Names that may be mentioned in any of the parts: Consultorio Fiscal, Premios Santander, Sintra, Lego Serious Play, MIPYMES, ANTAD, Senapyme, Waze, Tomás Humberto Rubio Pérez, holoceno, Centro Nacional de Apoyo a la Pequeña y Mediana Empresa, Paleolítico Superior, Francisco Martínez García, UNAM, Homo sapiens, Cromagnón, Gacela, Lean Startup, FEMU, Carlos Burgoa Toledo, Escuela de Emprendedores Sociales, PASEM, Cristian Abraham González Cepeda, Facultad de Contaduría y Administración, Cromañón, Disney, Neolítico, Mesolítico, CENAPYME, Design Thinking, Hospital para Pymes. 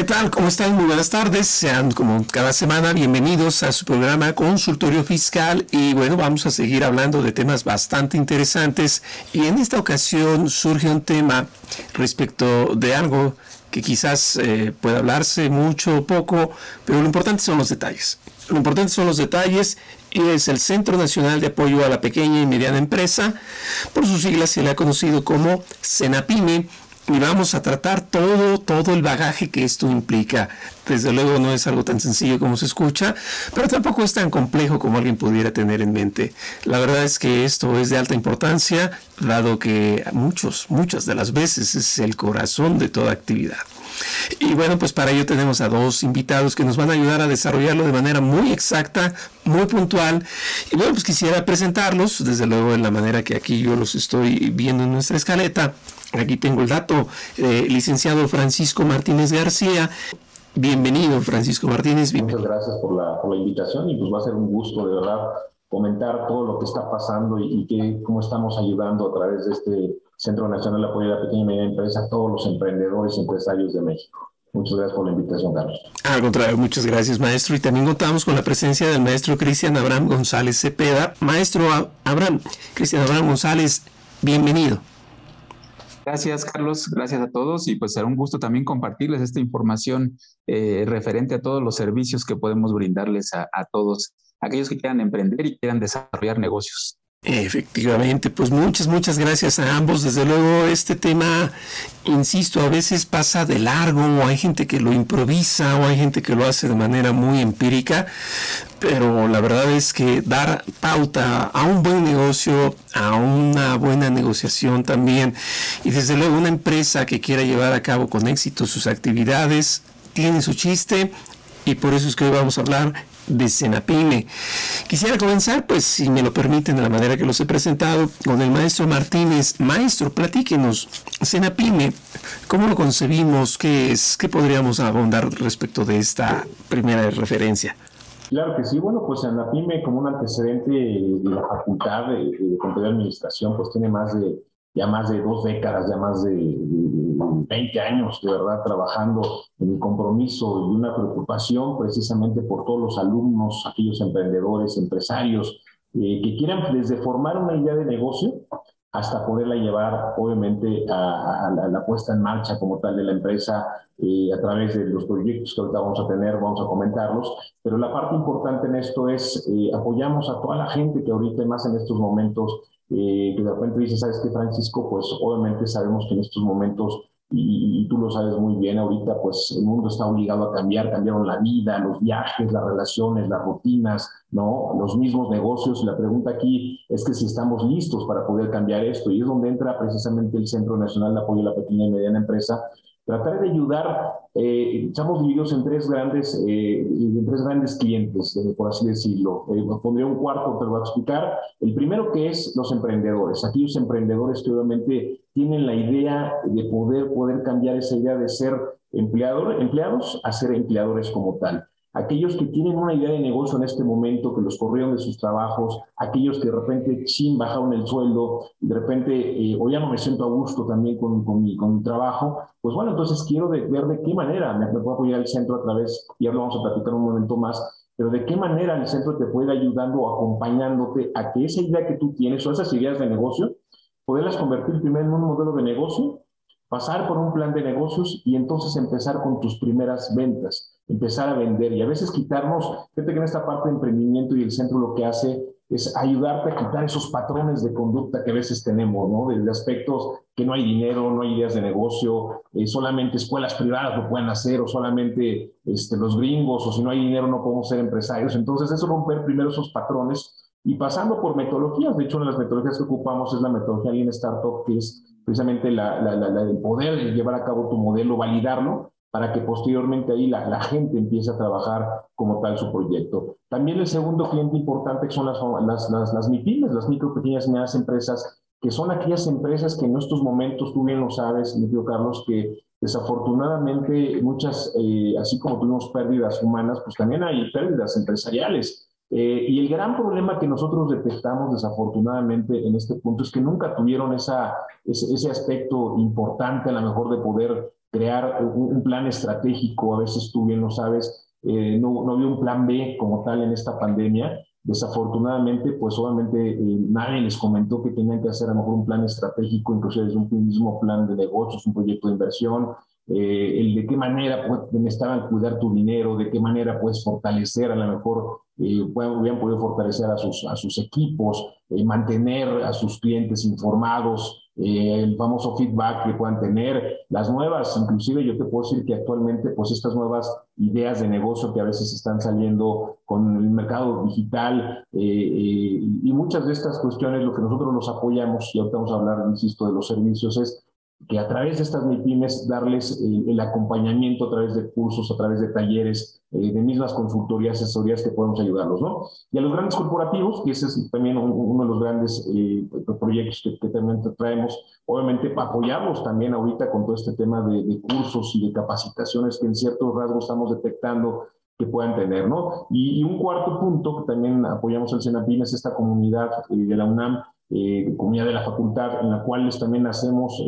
¿Qué tal? ¿Cómo están? Muy buenas tardes. Sean como cada semana bienvenidos a su programa Consultorio Fiscal y bueno, vamos a seguir hablando de temas bastante interesantes y en esta ocasión surge un tema respecto de algo que quizás pueda hablarse mucho o poco, pero lo importante son los detalles. Lo importante son los detalles y es el Centro Nacional de Apoyo a la Pequeña y Mediana Empresa, por sus siglas se le ha conocido como CENAPYME, y vamos a tratar todo el bagaje que esto implica. Desde luego no es algo tan sencillo como se escucha, pero tampoco es tan complejo como alguien pudiera tener en mente. La verdad es que esto es de alta importancia, dado que muchas de las veces es el corazón de toda actividad. Y bueno, pues para ello tenemos a dos invitados que nos van a ayudar a desarrollarlo de manera muy exacta, muy puntual. Y bueno, pues quisiera presentarlos, desde luego en la manera que aquí yo los estoy viendo en nuestra escaleta. Aquí tengo el dato, licenciado Francisco Martínez García. Bienvenido, Francisco Martínez. Bienvenido. Muchas gracias por la invitación y pues va a ser un gusto, de verdad, comentar todo lo que está pasando y cómo estamos ayudando a través de este Centro Nacional de Apoyo a la Pequeña y Mediana Empresa a todos los emprendedores y empresarios de México. Muchas gracias por la invitación, Carlos. Al contrario, muchas gracias, maestro. Y también contamos con la presencia del maestro Cristian Abraham González Cepeda. Maestro Abraham, Cristian Abraham González, bienvenido. Gracias, Carlos. Gracias a todos. Y pues será un gusto también compartirles esta información referente a todos los servicios que podemos brindarles a todos, aquellos que quieran emprender y quieran desarrollar negocios. Efectivamente, pues muchas gracias a ambos. Desde luego este tema, insisto, a veces pasa de largo, o hay gente que lo improvisa, o hay gente que lo hace de manera muy empírica, pero la verdad es que dar pauta a un buen negocio, a una buena negociación también, y desde luego una empresa que quiera llevar a cabo con éxito sus actividades, tiene su chiste, y por eso es que hoy vamos a hablar de CENAPYME. Quisiera comenzar, pues, si me lo permiten, de la manera que los he presentado, con el maestro Martínez. Maestro, platíquenos, CENAPYME, ¿cómo lo concebimos? ¿Qué es? ¿Qué podríamos abundar respecto de esta primera referencia? Claro que sí. Bueno, pues CENAPYME, como un antecedente de la Facultad de Contaduría y Administración, pues tiene ya más de 2 décadas, ya más de 20 años, de verdad, trabajando en un compromiso y una preocupación precisamente por todos los alumnos, aquellos emprendedores, empresarios, que quieran desde formar una idea de negocio hasta poderla llevar, obviamente, a la puesta en marcha como tal de la empresa, a través de los proyectos que ahorita vamos a tener, vamos a comentarlos, pero la parte importante en esto es, apoyamos a toda la gente que ahorita, más en estos momentos, que de repente dice, ¿sabes qué, Francisco? Pues obviamente sabemos que en estos momentos, y tú lo sabes muy bien ahorita, pues el mundo está obligado a cambiar, cambiaron la vida, los viajes, las relaciones, las rutinas, ¿no? Los mismos negocios. La pregunta aquí es que si estamos listos para poder cambiar esto, y es donde entra precisamente el Centro Nacional de Apoyo a la Pequeña y Mediana Empresa, tratar de ayudar. Estamos divididos en tres grandes clientes, por así decirlo. Pondré un cuarto, pero voy a explicar. El primero, que es los emprendedores, aquellos emprendedores que obviamente tienen la idea de poder cambiar esa idea de ser empleados a ser empleadores como tal. Aquellos que tienen una idea de negocio en este momento, que los corrieron de sus trabajos, aquellos que de repente, bajaron el sueldo, de repente, o ya no me siento a gusto también con mi trabajo, pues bueno, entonces quiero ver de qué manera me puede apoyar el centro a través, y ahora lo vamos a platicar un momento más, pero de qué manera el centro te puede ir ayudando o acompañándote a que esa idea que tú tienes o esas ideas de negocio, poderlas convertir primero en un modelo de negocio, pasar por un plan de negocios y entonces empezar con tus primeras ventas, empezar a vender y a veces quitarnos. Fíjate que en esta parte de emprendimiento y el centro lo que hace es ayudarte a quitar esos patrones de conducta que a veces tenemos, ¿no? Desde aspectos que no hay dinero, no hay ideas de negocio, solamente escuelas privadas lo pueden hacer o solamente los gringos, o si no hay dinero no podemos ser empresarios. Entonces eso, romper primero esos patrones y pasando por metodologías. De hecho, una de las metodologías que ocupamos es la metodología Lean Startup, que es precisamente la de poder llevar a cabo tu modelo, validarlo, para que posteriormente ahí la gente empiece a trabajar como tal su proyecto. También el segundo cliente importante son las MIPYMES, las micro, pequeñas y medianas empresas, que son aquellas empresas que en estos momentos, tú bien lo sabes, mi tío Carlos, que desafortunadamente muchas, así como tuvimos pérdidas humanas, pues también hay pérdidas empresariales. Y el gran problema que nosotros detectamos desafortunadamente en este punto es que nunca tuvieron ese aspecto importante, a lo mejor, de poder crear un plan estratégico. A veces tú bien lo sabes, no había un plan B como tal en esta pandemia. Desafortunadamente, pues obviamente nadie les comentó que tenían que hacer a lo mejor un plan estratégico, inclusive es un mismo plan de negocios, un proyecto de inversión, el de qué manera necesitaban cuidar tu dinero, de qué manera puedes fortalecer, a lo mejor hubieran podido fortalecer a sus equipos, mantener a sus clientes informados, el famoso feedback que puedan tener, las nuevas, inclusive yo te puedo decir que actualmente pues estas nuevas ideas de negocio que a veces están saliendo con el mercado digital y muchas de estas cuestiones, lo que nosotros nos apoyamos, y ahorita vamos a hablar, insisto, de los servicios, es que a través de estas MIPYMES darles el acompañamiento a través de cursos, a través de talleres, de mismas consultorías, asesorías que podemos ayudarlos, ¿no? Y a los grandes corporativos, que ese es también uno de los grandes proyectos que también traemos, obviamente apoyamos también ahorita con todo este tema de cursos y de capacitaciones que en ciertos rasgos estamos detectando que puedan tener, ¿no? Y un cuarto punto que también apoyamos al CENAPYME es esta comunidad de la UNAM, comunidad de la facultad, en la cual también hacemos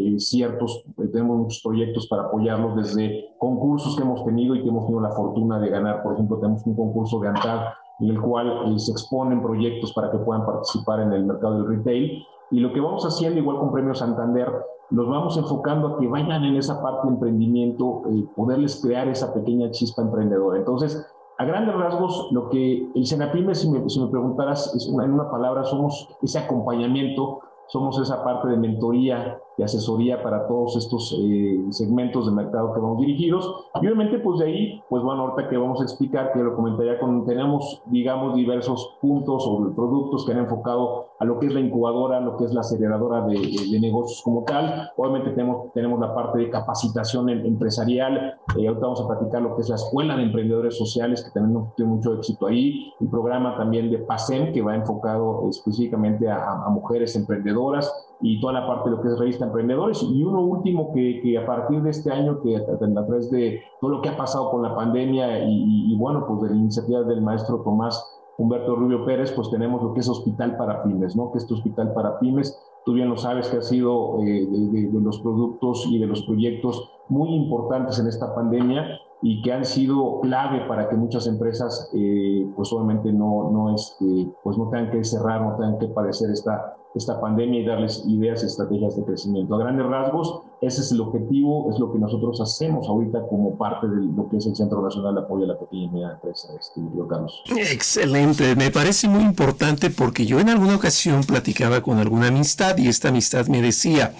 tenemos muchos proyectos para apoyarlos, desde concursos que hemos tenido y que hemos tenido la fortuna de ganar. Por ejemplo, tenemos un concurso de ANTAD en el cual se exponen proyectos para que puedan participar en el mercado del retail. Y lo que vamos haciendo, igual con Premios Santander, nos vamos enfocando a que vayan en esa parte de emprendimiento, poderles crear esa pequeña chispa emprendedora. Entonces, a grandes rasgos, lo que el CENAPYME, si me preguntaras, es en una palabra, somos ese acompañamiento, somos esa parte de mentoría y asesoría para todos estos segmentos de mercado que vamos dirigidos. Y obviamente, pues de ahí, pues bueno, ahorita que vamos a explicar, que lo comentaría, tenemos, digamos, diversos puntos o productos que han enfocado a lo que es la incubadora, a lo que es la aceleradora de negocios como tal. Obviamente tenemos la parte de capacitación empresarial. Ahorita vamos a platicar lo que es la Escuela de Emprendedores Sociales, que también tiene mucho éxito ahí. El programa también de PASEM, que va enfocado específicamente a mujeres emprendedoras, y toda la parte de lo que es Revista Emprendedores. Y uno último que a partir de este año, que a través de todo lo que ha pasado con la pandemia y bueno, pues de la iniciativa del maestro Tomás Humberto Rubio Pérez, pues tenemos lo que es Hospital para Pymes, ¿no? Que este Hospital para Pymes, tú bien lo sabes, que ha sido de los productos y de los proyectos muy importantes en esta pandemia y que han sido clave para que muchas empresas, pues obviamente pues no tengan que cerrar, no tengan que padecer esta pandemia, y darles ideas y estrategias de crecimiento. A grandes rasgos, ese es el objetivo, es lo que nosotros hacemos ahorita como parte de lo que es el Centro Nacional de Apoyo a la Pequeña y Mediana Empresa, Carlos. Excelente, me parece muy importante, porque yo en alguna ocasión platicaba con alguna amistad y esta amistad me decía,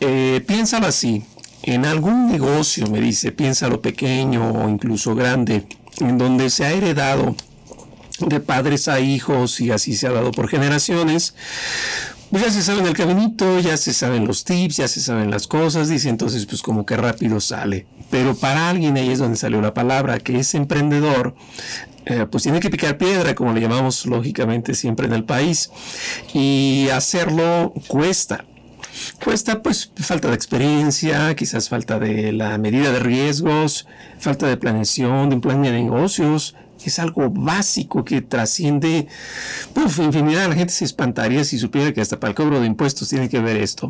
piénsalo así, en algún negocio, me dice, piénsalo pequeño o incluso grande, en donde se ha heredado de padres a hijos y así se ha dado por generaciones, pues ya se saben el caminito, ya se saben los tips, ya se saben las cosas, dice, entonces pues como que rápido sale. Pero para alguien, ahí es donde salió la palabra, que es emprendedor, pues tiene que picar piedra, como le llamamos lógicamente siempre en el país, y hacerlo cuesta. Cuesta pues falta de experiencia, quizás falta de la medida de riesgos, falta de planeación, de un plan de negocios. Es algo básico que trasciende, pues, infinidad. La gente se espantaría si supiera que hasta para el cobro de impuestos tiene que ver esto.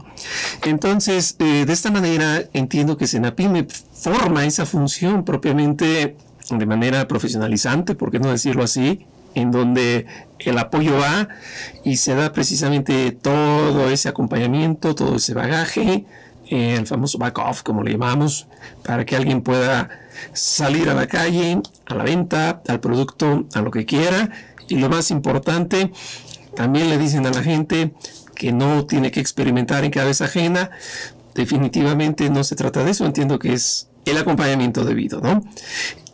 Entonces, de esta manera entiendo que CENAPYME forma esa función propiamente de manera profesionalizante, ¿por qué no decirlo así?, en donde el apoyo va y se da precisamente todo ese acompañamiento, todo ese bagaje, el famoso back-off, como le llamamos, para que alguien pueda salir a la calle, a la venta, al producto, a lo que quiera. Y lo más importante, también le dicen a la gente que no tiene que experimentar en cabeza ajena. Definitivamente no se trata de eso, entiendo que es el acompañamiento debido, ¿no?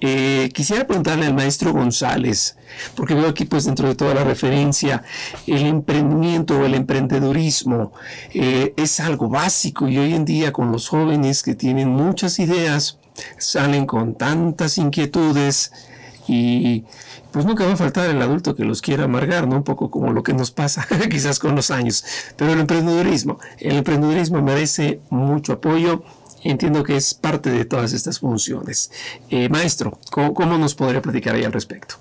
Quisiera preguntarle al maestro González, porque veo aquí pues dentro de toda la referencia, el emprendimiento o el emprendedurismo es algo básico, y hoy en día con los jóvenes que tienen muchas ideas, salen con tantas inquietudes y pues nunca va a faltar el adulto que los quiera amargar, ¿no? Un poco como lo que nos pasa quizás con los años. Pero el emprendedurismo merece mucho apoyo. Entiendo que es parte de todas estas funciones. Maestro, ¿cómo nos podría platicar ahí al respecto?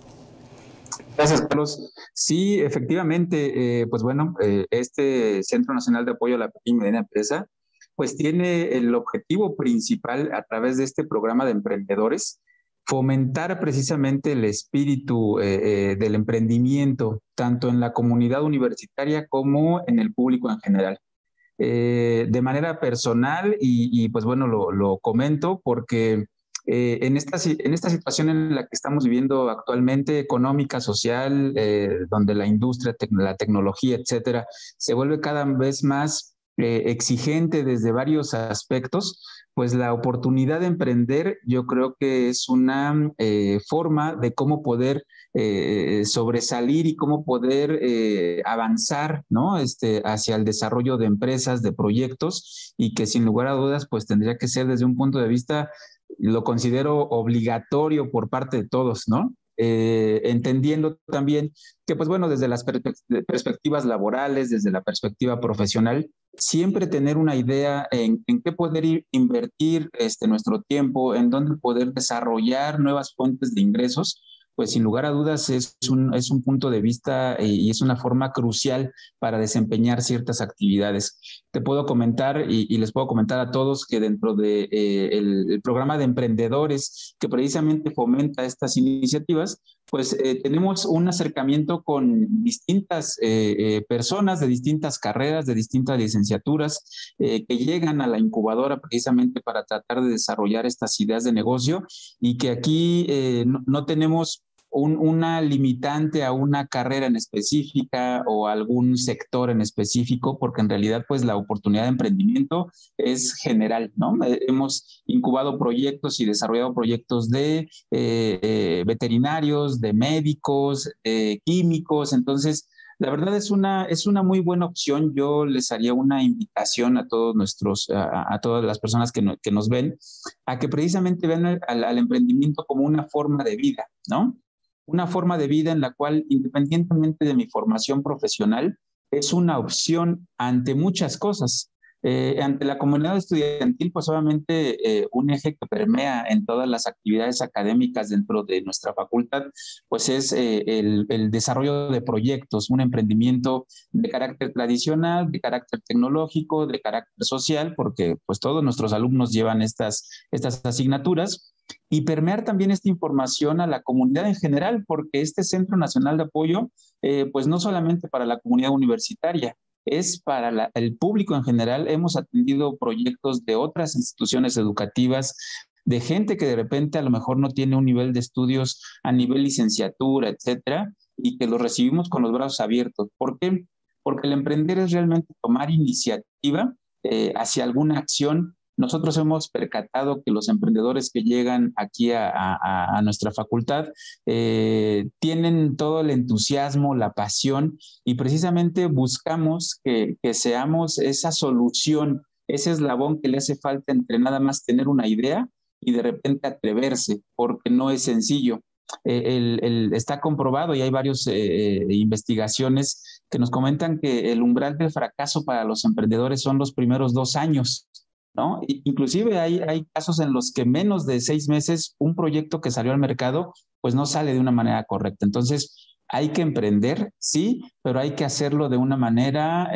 Gracias, Carlos. Sí, efectivamente, pues bueno, este Centro Nacional de Apoyo a la Pequeña y Mediana Empresa pues tiene el objetivo principal a través de este programa de emprendedores, fomentar precisamente el espíritu del emprendimiento, tanto en la comunidad universitaria como en el público en general. De manera personal, y pues bueno, lo comento porque en esta situación en la que estamos viviendo actualmente, económica, social, donde la industria, la tecnología, etcétera, se vuelve cada vez más exigente desde varios aspectos, pues la oportunidad de emprender yo creo que es una forma de cómo poder sobresalir y cómo poder avanzar, ¿no? Hacia el desarrollo de empresas, de proyectos, y que sin lugar a dudas pues tendría que ser desde un punto de vista, lo considero obligatorio por parte de todos, ¿no? Entendiendo también que, pues bueno, desde las perspectivas laborales, desde la perspectiva profesional, siempre tener una idea en qué poder invertir nuestro tiempo, en dónde poder desarrollar nuevas fuentes de ingresos, pues sin lugar a dudas es un punto de vista y es una forma crucial para desempeñar ciertas actividades. Te puedo comentar y les puedo comentar a todos que dentro del el programa de emprendedores que precisamente fomenta estas iniciativas, pues tenemos un acercamiento con distintas personas de distintas carreras, de distintas licenciaturas que llegan a la incubadora precisamente para tratar de desarrollar estas ideas de negocio, y que aquí no tenemos una limitante a una carrera en específica o a algún sector en específico, porque en realidad pues la oportunidad de emprendimiento es general, ¿no? Hemos incubado proyectos y desarrollado proyectos de veterinarios, de médicos, químicos. Entonces, la verdad es una muy buena opción. Yo les haría una invitación a todos a todas las personas que nos ven, a que precisamente vean al emprendimiento como una forma de vida, ¿no? Una forma de vida en la cual, independientemente de mi formación profesional, es una opción ante muchas cosas. Ante la comunidad estudiantil, pues obviamente un eje que permea en todas las actividades académicas dentro de nuestra facultad, pues es el desarrollo de proyectos, un emprendimiento de carácter tradicional, de carácter tecnológico, de carácter social, porque pues todos nuestros alumnos llevan estas asignaturas. Y permear también esta información a la comunidad en general, porque este Centro Nacional de Apoyo, pues no solamente para la comunidad universitaria, es para el público en general. Hemos atendido proyectos de otras instituciones educativas, de gente que de repente a lo mejor no tiene un nivel de estudios a nivel licenciatura, etcétera, y que los recibimos con los brazos abiertos. ¿Por qué? Porque el emprender es realmente tomar iniciativa hacia alguna acción. Nosotros hemos percatado que los emprendedores que llegan aquí a nuestra facultad tienen todo el entusiasmo, la pasión, y precisamente buscamos que seamos esa solución, ese eslabón que le hace falta entre nada más tener una idea y de repente atreverse, porque no es sencillo. Está comprobado, y hay varias investigaciones que nos comentan que el umbral del fracaso para los emprendedores son los primeros 2 años. ¿No? Inclusive hay casos en los que menos de 6 meses un proyecto que salió al mercado pues no sale de una manera correcta. Entonces hay que emprender, sí, pero hay que hacerlo de una manera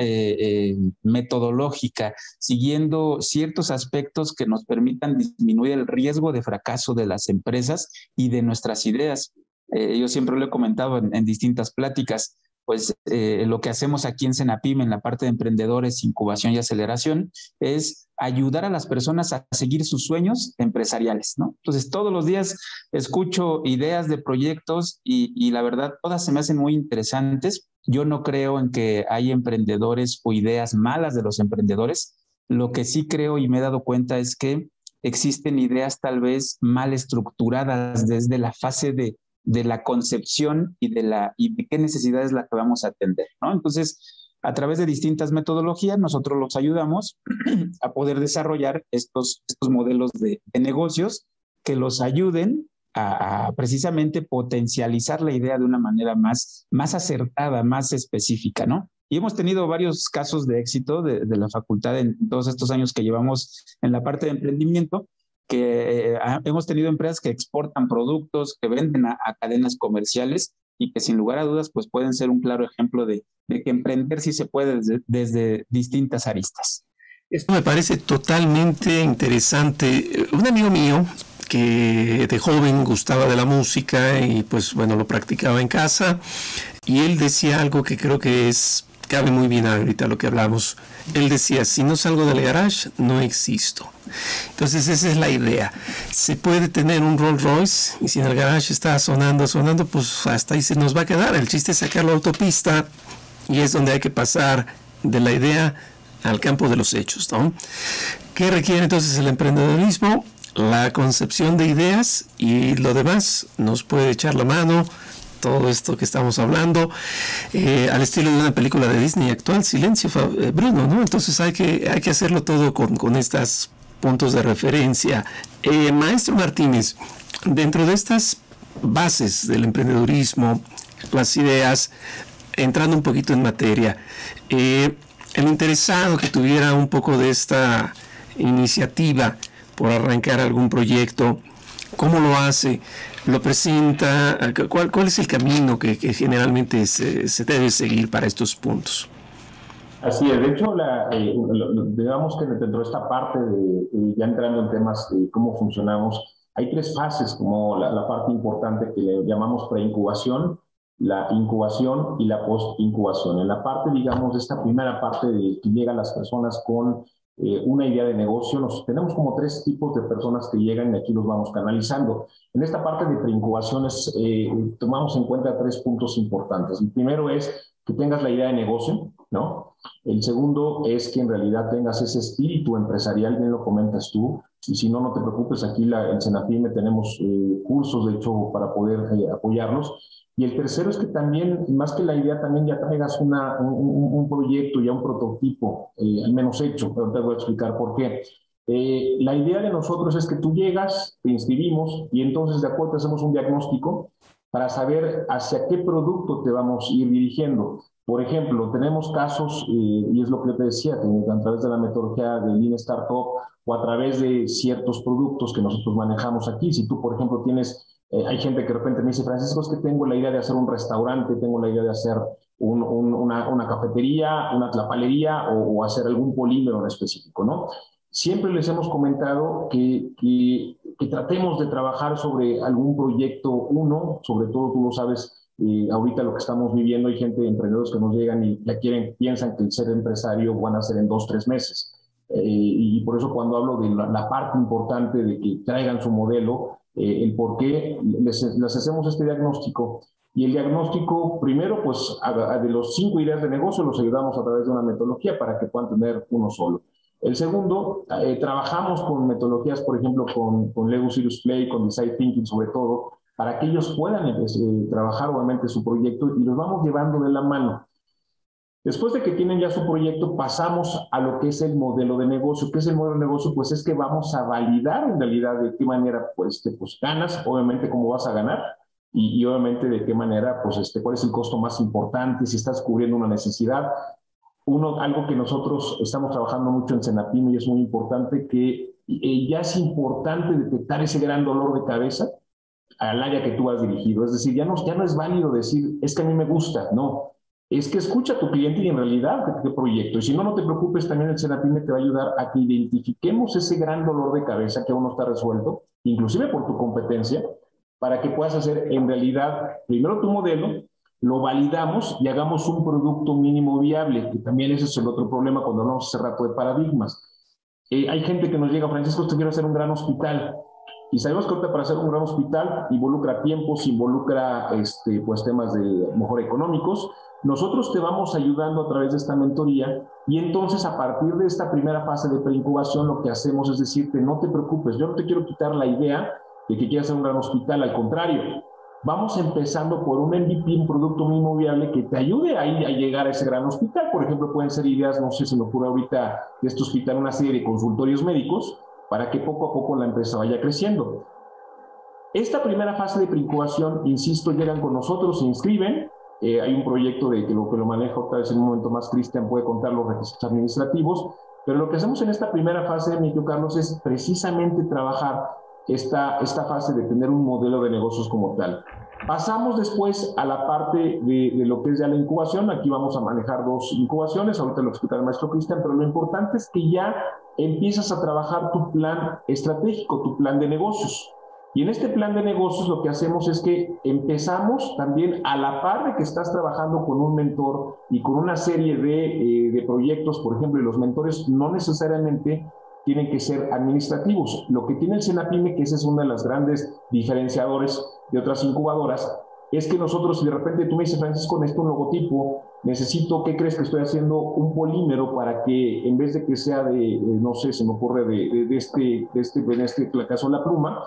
metodológica, siguiendo ciertos aspectos que nos permitan disminuir el riesgo de fracaso de las empresas y de nuestras ideas. Yo siempre lo he comentado en distintas pláticas. Pues lo que hacemos aquí en CENAPYME, en la parte de emprendedores, incubación y aceleración, es ayudar a las personas a seguir sus sueños empresariales, ¿no? Entonces, todos los días escucho ideas de proyectos y la verdad, todas se me hacen muy interesantes. Yo no creo en que hay emprendedores o ideas malas de los emprendedores. Lo que sí creo y me he dado cuenta es que existen ideas tal vez mal estructuradas desde la fase de la concepción y de qué necesidad es la que vamos a atender, ¿no? Entonces, a través de distintas metodologías, nosotros los ayudamos a poder desarrollar estos modelos de negocios que los ayuden a precisamente potencializar la idea de una manera más acertada, más específica, ¿no? Y hemos tenido varios casos de éxito de la facultad en todos estos años que llevamos en la parte de emprendimiento, que hemos tenido empresas que exportan productos, que venden a cadenas comerciales y que sin lugar a dudas pues pueden ser un claro ejemplo de que emprender sí se puede desde distintas aristas. Esto me parece totalmente interesante. Un amigo mío que de joven gustaba de la música y pues bueno, lo practicaba en casa, y él decía algo que creo que cabe muy bien ahorita lo que hablamos. Él decía, si no salgo del garage, no existo. Entonces esa es la idea. Se puede tener un Rolls Royce y si en el garage está sonando, pues hasta ahí se nos va a quedar. El chiste es sacar la autopista, y es donde hay que pasar de la idea al campo de los hechos, ¿no? ¿Qué requiere entonces el emprendedorismo? La concepción de ideas, y lo demás nos puede echar la mano todo esto que estamos hablando, al estilo de una película de Disney actual, Silencio, Bruno, ¿no? Entonces hay que hacerlo todo con estos puntos de referencia. Maestro Martínez, dentro de estas bases del emprendedorismo, las ideas, entrando un poquito en materia, el interesado que tuviera un poco de esta iniciativa por arrancar algún proyecto, ¿cómo lo hace? ¿Lo presenta? ¿Cuál es el camino que generalmente se debe seguir para estos puntos? Así es. De hecho, digamos que dentro de esta parte, ya entrando en temas de cómo funcionamos, hay tres fases, como la parte importante que le llamamos preincubación, la incubación y la postincubación. En la parte, digamos, de esta primera parte de que llegan las personas con una idea de negocio, tenemos como tres tipos de personas que llegan, y aquí los vamos canalizando. En esta parte de preincubaciones tomamos en cuenta tres puntos importantes. El primero es que tengas la idea de negocio, ¿no? El segundo es que en realidad tengas ese espíritu empresarial, bien lo comentas tú, y si no, no te preocupes, aquí en Senapyme tenemos cursos, de hecho, para poder apoyarlos. Y el tercero es que también, más que la idea, también ya traigas un proyecto, ya un prototipo, al menos hecho, pero te voy a explicar por qué. La idea de nosotros es que tú llegas, te inscribimos, y entonces de acuerdo hacemos un diagnóstico para saber hacia qué producto te vamos a ir dirigiendo. Por ejemplo, tenemos casos, y es lo que te decía, que a través de la metodología de Lean Startup o a través de ciertos productos que nosotros manejamos aquí, si tú, por ejemplo, tienes... hay gente que de repente me dice, Francisco, es que tengo la idea de hacer un restaurante, tengo la idea de hacer una cafetería, una tlapalería o hacer algún polímero en específico, ¿no? Siempre les hemos comentado que tratemos de trabajar sobre algún proyecto uno, sobre todo tú lo sabes, ahorita lo que estamos viviendo, hay gente, emprendedores que nos llegan y ya piensan que el ser empresario van a ser en 2 o 3 meses. Y por eso cuando hablo de la parte importante de que traigan su modelo, el por qué les hacemos este diagnóstico. Y el diagnóstico, primero, pues de los 5 ideas de negocio los ayudamos a través de una metodología para que puedan tener uno solo. El segundo, trabajamos con metodologías, por ejemplo, con Lego Serious Play, con Design Thinking sobre todo, para que ellos puedan trabajar obviamente su proyecto y los vamos llevando de la mano. Después de que tienen ya su proyecto, pasamos a lo que es el modelo de negocio. ¿Qué es el modelo de negocio? Pues es que vamos a validar en realidad de qué manera pues ganas, obviamente cómo vas a ganar y obviamente de qué manera, pues cuál es el costo más importante, si estás cubriendo una necesidad. Algo que nosotros estamos trabajando mucho en Senapyme y es muy importante, que ya es importante detectar ese gran dolor de cabeza al área que tú has dirigido. Es decir, ya no es válido decir, es que a mí me gusta, no. Es que escucha a tu cliente y en realidad qué proyecto. Y si no, no te preocupes, también el Senapyme te va a ayudar a que identifiquemos ese gran dolor de cabeza que aún no está resuelto, inclusive por tu competencia, para que puedas hacer en realidad primero tu modelo, lo validamos y hagamos un producto mínimo viable, que también ese es el otro problema cuando hablamos hace rato de paradigmas. Hay gente que nos llega, Francisco, te quiero hacer un gran hospital. Y sabemos que ahorita para hacer un gran hospital involucra tiempos, involucra pues temas de mejor económicos. Nosotros te vamos ayudando a través de esta mentoría y entonces a partir de esta primera fase de preincubación lo que hacemos es decirte, no te preocupes, yo no te quiero quitar la idea de que quieras hacer un gran hospital, al contrario. Vamos empezando por un MVP, un producto mínimo viable que te ayude a llegar a ese gran hospital. Por ejemplo, pueden ser ideas, no sé si me ocurre ahorita de este hospital, una serie de consultorios médicos, para que poco a poco la empresa vaya creciendo. Esta primera fase de preincubación, insisto, llegan con nosotros, se inscriben. Hay un proyecto que lo manejo, tal vez en un momento más Cristian puede contar los requisitos administrativos, pero lo que hacemos en esta primera fase, mi querido Carlos, es precisamente trabajar esta fase de tener un modelo de negocios como tal. Pasamos después a la parte de lo que es ya la incubación. Aquí vamos a manejar dos incubaciones, ahorita lo explicará el maestro Cristian, pero lo importante es que ya empiezas a trabajar tu plan estratégico, tu plan de negocios. Y en este plan de negocios lo que hacemos es que empezamos también a la par de que estás trabajando con un mentor y con una serie de proyectos, por ejemplo, y los mentores no necesariamente tienen que ser administrativos. Lo que tiene el Senapyme, que esa es una de las grandes diferenciadores de otras incubadoras, es que nosotros, si de repente tú me dices, Francisco, necesito un logotipo, necesito, ¿qué crees que estoy haciendo? Un polímero para que en vez de que sea de, no sé, se me ocurre de este caso la pluma,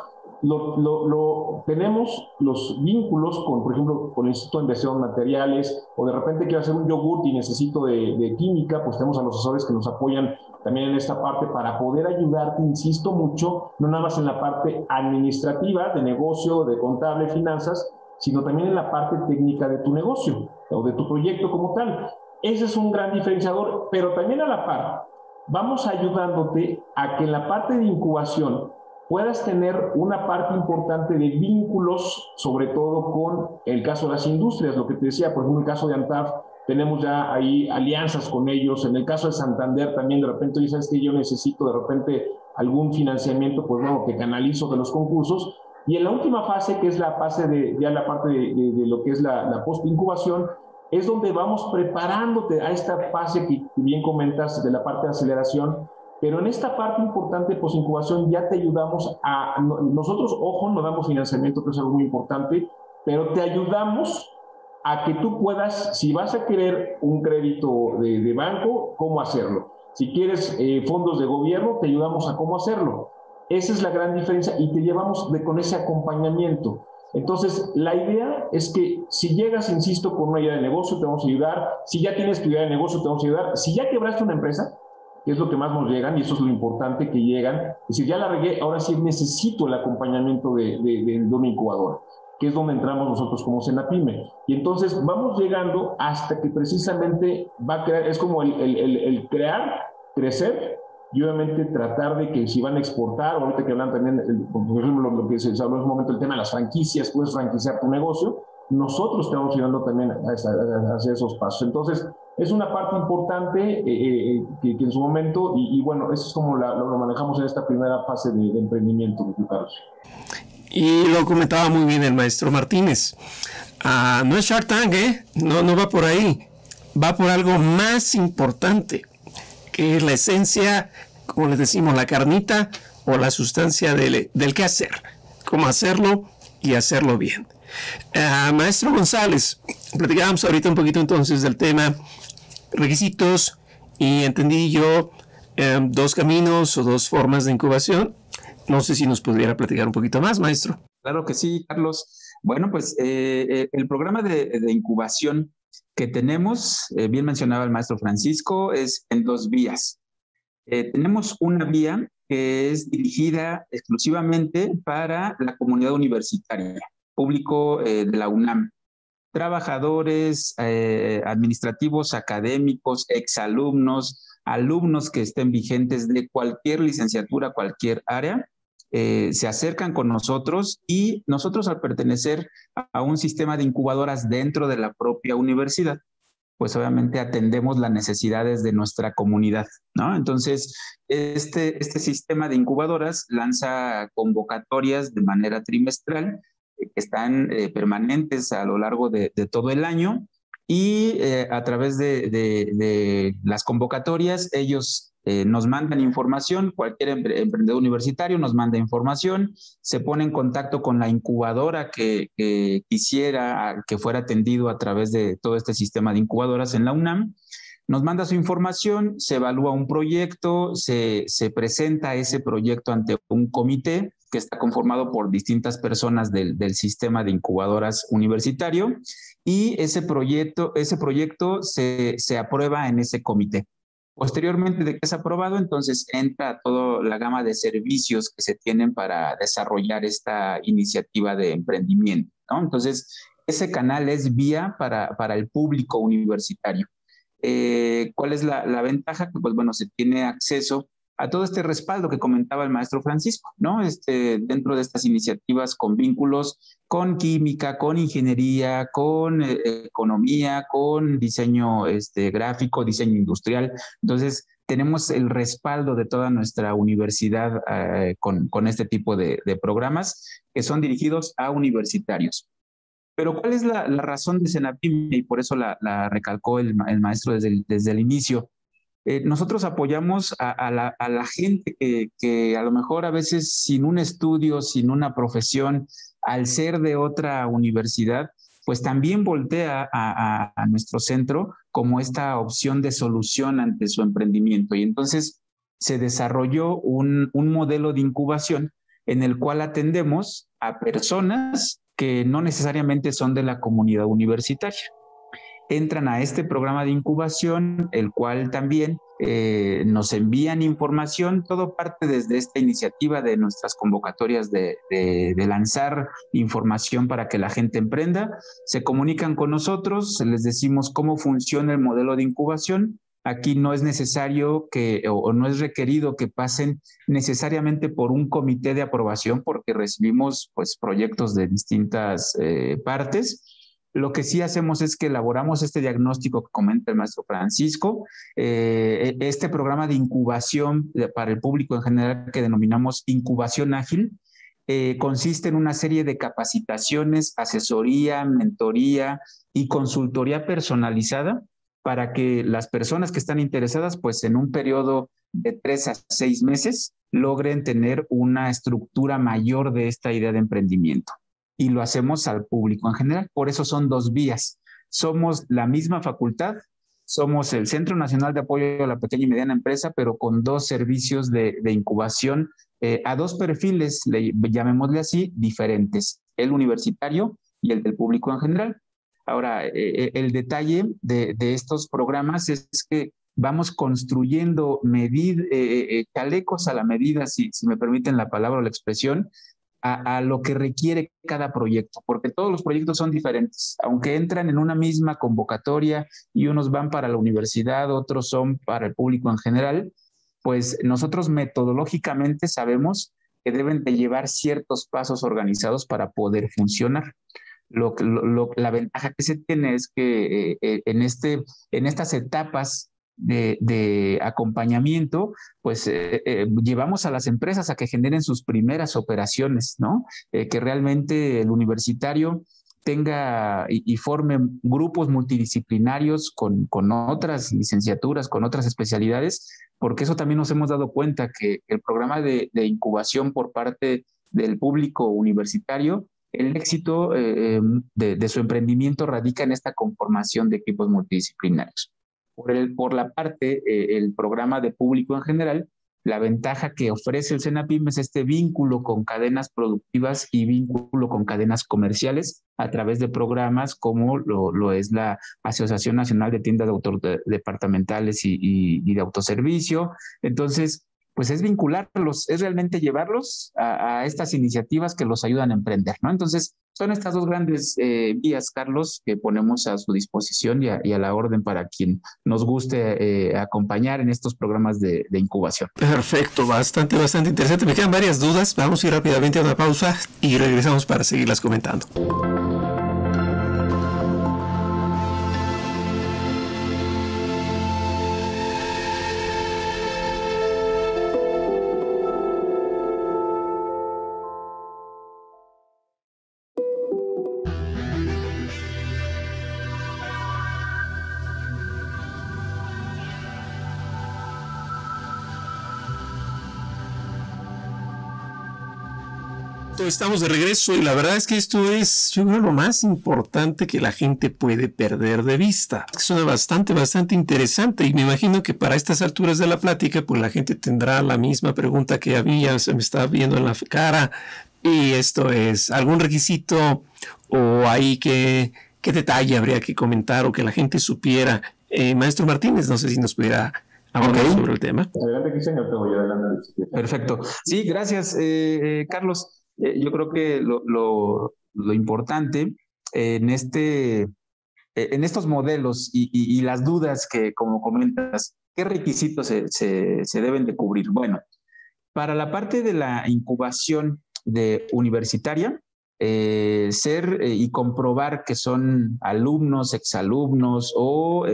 tenemos los vínculos con, por ejemplo, con el Instituto de Investigación de Materiales, o de repente quiero hacer un yogurt y necesito de química, pues tenemos a los asesores que nos apoyan también en esta parte para poder ayudarte, insisto mucho, no nada más en la parte administrativa, de negocio, de contable, finanzas, sino también en la parte técnica de tu negocio o de tu proyecto como tal. Ese es un gran diferenciador, pero también a la par, vamos ayudándote a que en la parte de incubación puedas tener una parte importante de vínculos, sobre todo con el caso de las industrias, lo que te decía, por ejemplo, en el caso de ANTAD, tenemos ya ahí alianzas con ellos, en el caso de Santander también, de repente dices que yo necesito de repente algún financiamiento, pues bueno, que canalizo de los concursos, y en la última fase, que es la fase de ya la parte de lo que es la post-incubación, es donde vamos preparándote a esta fase que bien comentas de la parte de aceleración. Pero en esta parte importante, pues incubación, ya te ayudamos a... Nosotros, ojo, no damos financiamiento, que es algo muy importante, pero te ayudamos a que tú puedas, si vas a querer un crédito de banco, cómo hacerlo. Si quieres fondos de gobierno, te ayudamos a cómo hacerlo. Esa es la gran diferencia y te llevamos con ese acompañamiento. Entonces, la idea es que si llegas, insisto, con una idea de negocio, te vamos a ayudar. Si ya tienes tu idea de negocio, te vamos a ayudar. Si ya quebraste una empresa... es lo que más nos llegan y eso es lo importante que llegan. Es decir, ya la regué, ahora sí necesito el acompañamiento de una incubadora, que es donde entramos nosotros como Senapyme. Y entonces vamos llegando hasta que precisamente va a crear, es como el crear, crecer y obviamente tratar de que si van a exportar, ahorita que hablan también, por ejemplo, lo que se habló en un momento, el tema de las franquicias, puedes franquiciar tu negocio, nosotros estamos ayudando también hacia esos pasos. Entonces, es una parte importante que en su momento, y bueno, eso es como lo manejamos en esta primera fase de emprendimiento, Carlos. Y lo comentaba muy bien el maestro Martínez. No es Shark Tank, ¿eh? No va por ahí. Va por algo más importante, que es la esencia, como les decimos, la carnita o la sustancia del qué hacer, cómo hacerlo y hacerlo bien. Maestro González, platicábamos ahorita un poquito entonces del tema requisitos y entendí yo dos caminos o dos formas de incubación. No sé si nos pudiera platicar un poquito más, maestro. Claro que sí, Carlos. Bueno, pues el programa de incubación que tenemos, bien mencionaba el maestro Francisco, es en dos vías. Tenemos una vía que es dirigida exclusivamente para la comunidad universitaria, público de la UNAM, trabajadores administrativos, académicos, exalumnos, alumnos que estén vigentes de cualquier licenciatura, cualquier área, se acercan con nosotros y nosotros al pertenecer a un sistema de incubadoras dentro de la propia universidad, pues obviamente atendemos las necesidades de nuestra comunidad, ¿no? Entonces, este sistema de incubadoras lanza convocatorias de manera trimestral que están permanentes a lo largo de todo el año y a través de las convocatorias ellos nos mandan información, cualquier emprendedor universitario nos manda información, se pone en contacto con la incubadora que quisiera que fuera atendido a través de todo este sistema de incubadoras en la UNAM, nos manda su información, se evalúa un proyecto, se presenta ese proyecto ante un comité que está conformado por distintas personas del sistema de incubadoras universitario y ese proyecto se aprueba en ese comité. Posteriormente de que es aprobado, entonces entra toda la gama de servicios que se tienen para desarrollar esta iniciativa de emprendimiento, ¿no? Entonces, ese canal es vía para el público universitario. ¿Cuál es la ventaja? Pues bueno, se tiene acceso a todo este respaldo que comentaba el maestro Francisco, ¿no? Dentro de estas iniciativas con vínculos con química, con ingeniería, con economía, con diseño gráfico, diseño industrial. Entonces, tenemos el respaldo de toda nuestra universidad con este tipo de programas que son dirigidos a universitarios. Pero ¿cuál es la razón de Senapyme? Y por eso la recalcó el maestro desde el inicio. Nosotros apoyamos a la gente que a lo mejor a veces sin un estudio, sin una profesión, al ser de otra universidad, pues también voltea a nuestro centro como esta opción de solución ante su emprendimiento. Y entonces se desarrolló un modelo de incubación en el cual atendemos a personas que no necesariamente son de la comunidad universitaria. Entran a este programa de incubación, el cual también nos envían información, todo parte desde esta iniciativa de nuestras convocatorias de lanzar información para que la gente emprenda. Se comunican con nosotros, les decimos cómo funciona el modelo de incubación. Aquí no es necesario o no es requerido que pasen necesariamente por un comité de aprobación porque recibimos pues, proyectos de distintas partes. Lo que sí hacemos es que elaboramos este diagnóstico que comenta el maestro Francisco, este programa de incubación para el público en general que denominamos incubación ágil, consiste en una serie de capacitaciones, asesoría, mentoría y consultoría personalizada para que las personas que están interesadas, pues en un periodo de 3 a 6 meses, logren tener una estructura mayor de esta idea de emprendimiento. Y lo hacemos al público en general. Por eso son 2 vías. Somos la misma facultad, somos el Centro Nacional de Apoyo a la Pequeña y Mediana Empresa, pero con 2 servicios de incubación a 2 perfiles, llamémosle así, diferentes, el universitario y el del público en general. Ahora, el detalle de estos programas es que vamos construyendo chalecos a la medida, si me permiten la palabra o la expresión, a lo que requiere cada proyecto, porque todos los proyectos son diferentes, aunque entran en una misma convocatoria y unos van para la universidad, otros son para el público en general, pues nosotros metodológicamente sabemos que deben de llevar ciertos pasos organizados para poder funcionar. La ventaja que se tiene es que en estas etapas de acompañamiento, pues llevamos a las empresas a que generen sus primeras operaciones, ¿no? Que realmente el universitario tenga y forme grupos multidisciplinarios con otras licenciaturas, con otras especialidades, porque eso también nos hemos dado cuenta que el programa de incubación por parte del público universitario, el éxito de su emprendimiento radica en esta conformación de equipos multidisciplinarios. Por la parte, el programa de público en general, la ventaja que ofrece el Senapyme es este vínculo con cadenas productivas y vínculo con cadenas comerciales a través de programas como lo es la Asociación Nacional de Tiendas de Departamentales y de Autoservicio. Entonces, pues es vincularlos, es realmente llevarlos a estas iniciativas que los ayudan a emprender, ¿no? Entonces, son estas 2 grandes vías, Carlos, que ponemos a su disposición y a la orden para quien nos guste acompañar en estos programas de incubación. Perfecto, bastante interesante. Me quedan varias dudas. Vamos a ir rápidamente a una pausa y regresamos para seguirlas comentando. Estamos de regreso y la verdad es que esto es, yo creo, lo más importante que la gente puede perder de vista. Suena bastante interesante y me imagino que para estas alturas de la plática, pues la gente tendrá la misma pregunta que había, se me está viendo en la cara. Y esto es, ¿algún requisito o hay qué detalle habría que comentar o que la gente supiera? Maestro Martínez, no sé si nos pudiera abordar sobre el tema. Adelante, Cristian, yo te voy adelante. Perfecto. Sí, gracias, Carlos. Yo creo que lo importante en estos modelos y las dudas que, como comentas, ¿Qué requisitos se deben de cubrir? Bueno, para la parte de la incubación universitaria, ser y comprobar que son alumnos, exalumnos o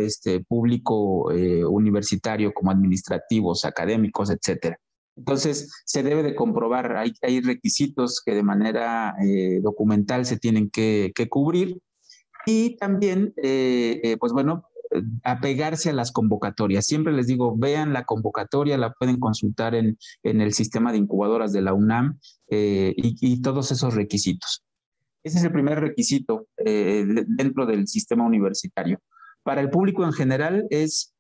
público universitario como administrativos, académicos, etcétera. Entonces, se debe de comprobar, hay requisitos que de manera documental se tienen que cubrir y también, pues bueno, apegarse a las convocatorias. Siempre les digo, vean la convocatoria, la pueden consultar en el sistema de incubadoras de la UNAM y todos esos requisitos. Ese es el primer requisito dentro del sistema universitario. Para el público en general es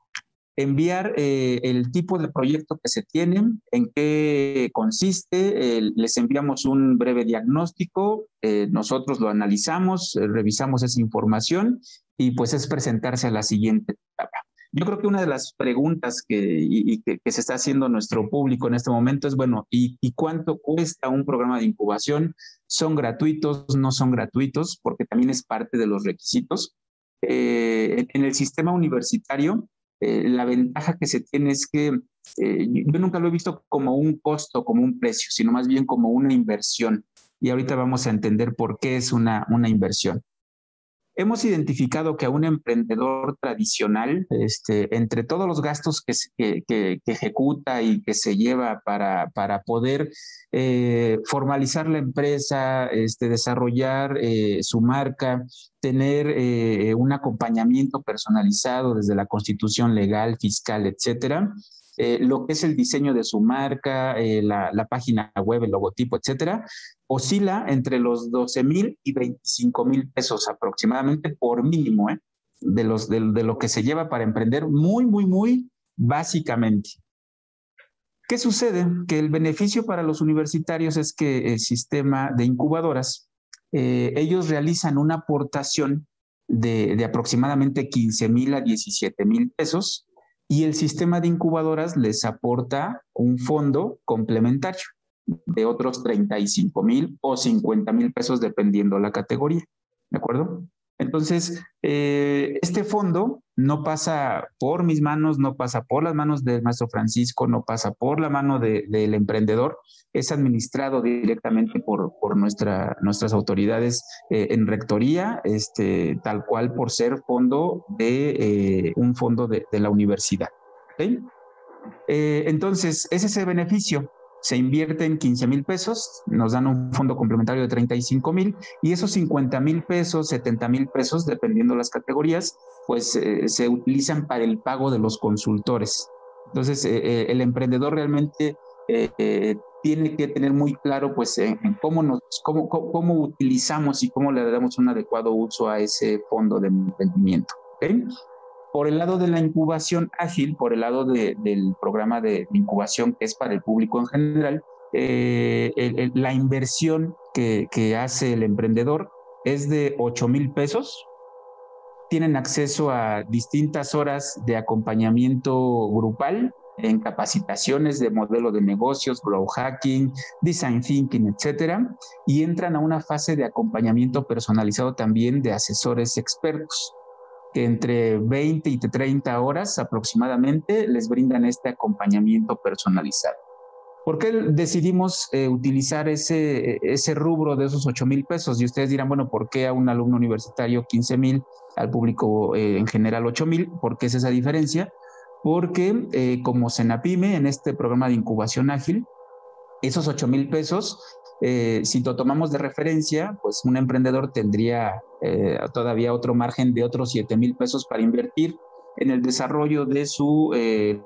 enviar el tipo de proyecto que se tienen, en qué consiste, les enviamos un breve diagnóstico, nosotros lo analizamos, revisamos esa información y pues es presentarse a la siguiente etapa. Yo creo que una de las preguntas que se está haciendo nuestro público en este momento es, bueno, ¿y cuánto cuesta un programa de incubación? ¿Son gratuitos? ¿No son gratuitos? Porque también es parte de los requisitos. En el sistema universitario, la ventaja que se tiene es que yo nunca lo he visto como un costo, como un precio, sino más bien como una inversión. Y ahorita vamos a entender por qué es una inversión. Hemos identificado que a un emprendedor tradicional, entre todos los gastos que ejecuta y que se lleva para poder formalizar la empresa, desarrollar su marca, tener un acompañamiento personalizado desde la constitución legal, fiscal, etcétera, lo que es el diseño de su marca, la página web, el logotipo, etcétera, oscila entre los 12,000 y 25,000 pesos aproximadamente por mínimo, de lo que se lleva para emprender muy, muy, muy básicamente. ¿Qué sucede? Que el beneficio para los universitarios es que el sistema de incubadoras, ellos realizan una aportación de aproximadamente 15,000 a 17,000 pesos, y el sistema de incubadoras les aporta un fondo complementario de otros 35,000 o 50,000 pesos, dependiendo la categoría, ¿de acuerdo? Entonces, este fondo no pasa por mis manos, no pasa por las manos del maestro Francisco, no pasa por la mano del emprendedor, es administrado directamente por nuestras autoridades en rectoría, tal cual por ser fondo un fondo de la universidad. ¿Okay? Entonces, ese es el beneficio. Se invierte en 15,000 pesos, nos dan un fondo complementario de 35,000 y esos 50,000 pesos, 70,000 pesos, dependiendo las categorías, pues se utilizan para el pago de los consultores. Entonces, el emprendedor realmente tiene que tener muy claro pues, en cómo utilizamos y cómo le damos un adecuado uso a ese fondo de emprendimiento. ¿Okay? Por el lado de la incubación ágil, por el lado del programa de incubación que es para el público en general, la inversión que hace el emprendedor es de 8,000 pesos. Tienen acceso a distintas horas de acompañamiento grupal en capacitaciones de modelo de negocios, growth hacking, design thinking, etcétera, y entran a una fase de acompañamiento personalizado también de asesores expertos, que entre 20 y 30 horas aproximadamente les brindan este acompañamiento personalizado. ¿Por qué decidimos utilizar ese rubro de esos 8,000 pesos? Y ustedes dirán, bueno, ¿por qué a un alumno universitario 15,000, al público en general 8,000? ¿Por qué es esa diferencia? Porque como Senapyme, en este programa de incubación ágil, esos 8,000 pesos, si lo tomamos de referencia, pues un emprendedor tendría todavía otro margen de otros 7,000 pesos para invertir en el desarrollo de su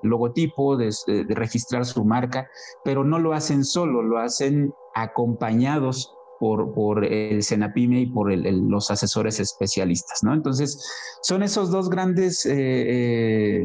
logotipo, de registrar su marca, pero no lo hacen solo, lo hacen acompañados por el Senapyme y por los asesores especialistas, ¿no? Entonces, son esos dos grandes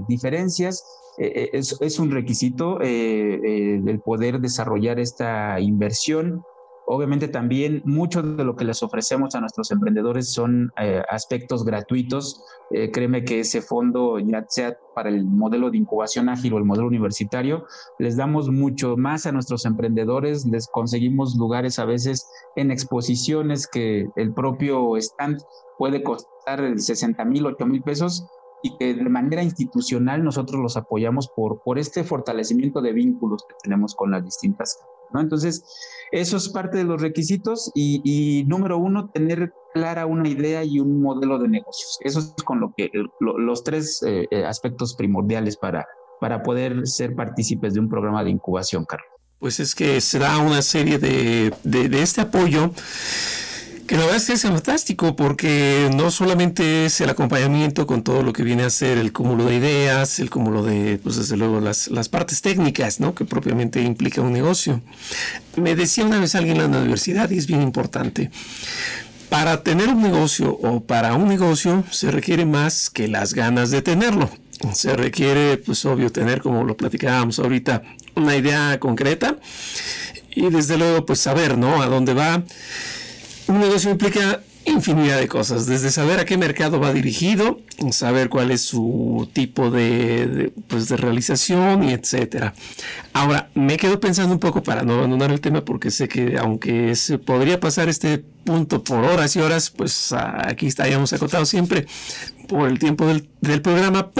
diferencias. Es un requisito el poder desarrollar esta inversión. Obviamente también mucho de lo que les ofrecemos a nuestros emprendedores son aspectos gratuitos. Créeme que ese fondo, ya sea para el modelo de incubación ágil o el modelo universitario, les damos mucho más a nuestros emprendedores, les conseguimos lugares a veces en exposiciones que el propio stand puede costar 60,000, 8,000 pesos, y que de manera institucional nosotros los apoyamos por este fortalecimiento de vínculos que tenemos con las distintas, ¿no? Entonces, eso es parte de los requisitos y número uno, tener clara una idea y un modelo de negocios. Eso es con lo que los tres aspectos primordiales para poder ser partícipes de un programa de incubación, Carlos. Pues es que será una serie de este apoyo que la verdad es que es fantástico, porque no solamente es el acompañamiento con todo lo que viene a ser el cúmulo de ideas, el cúmulo de, pues desde luego, las partes técnicas, ¿no?, que propiamente implica un negocio. Me decía una vez alguien en la universidad, y es bien importante, para tener un negocio o para un negocio se requiere más que las ganas de tenerlo. Se requiere, pues obvio, tener, como lo platicábamos ahorita, una idea concreta y desde luego pues saber, ¿no?, a dónde va. Un negocio implica infinidad de cosas, desde saber a qué mercado va dirigido, saber cuál es su tipo de realización, y etcétera. Ahora, me quedo pensando un poco para no abandonar el tema, porque sé que aunque se podría pasar este punto por horas y horas, pues aquí estaríamos acotados siempre por el tiempo del programa,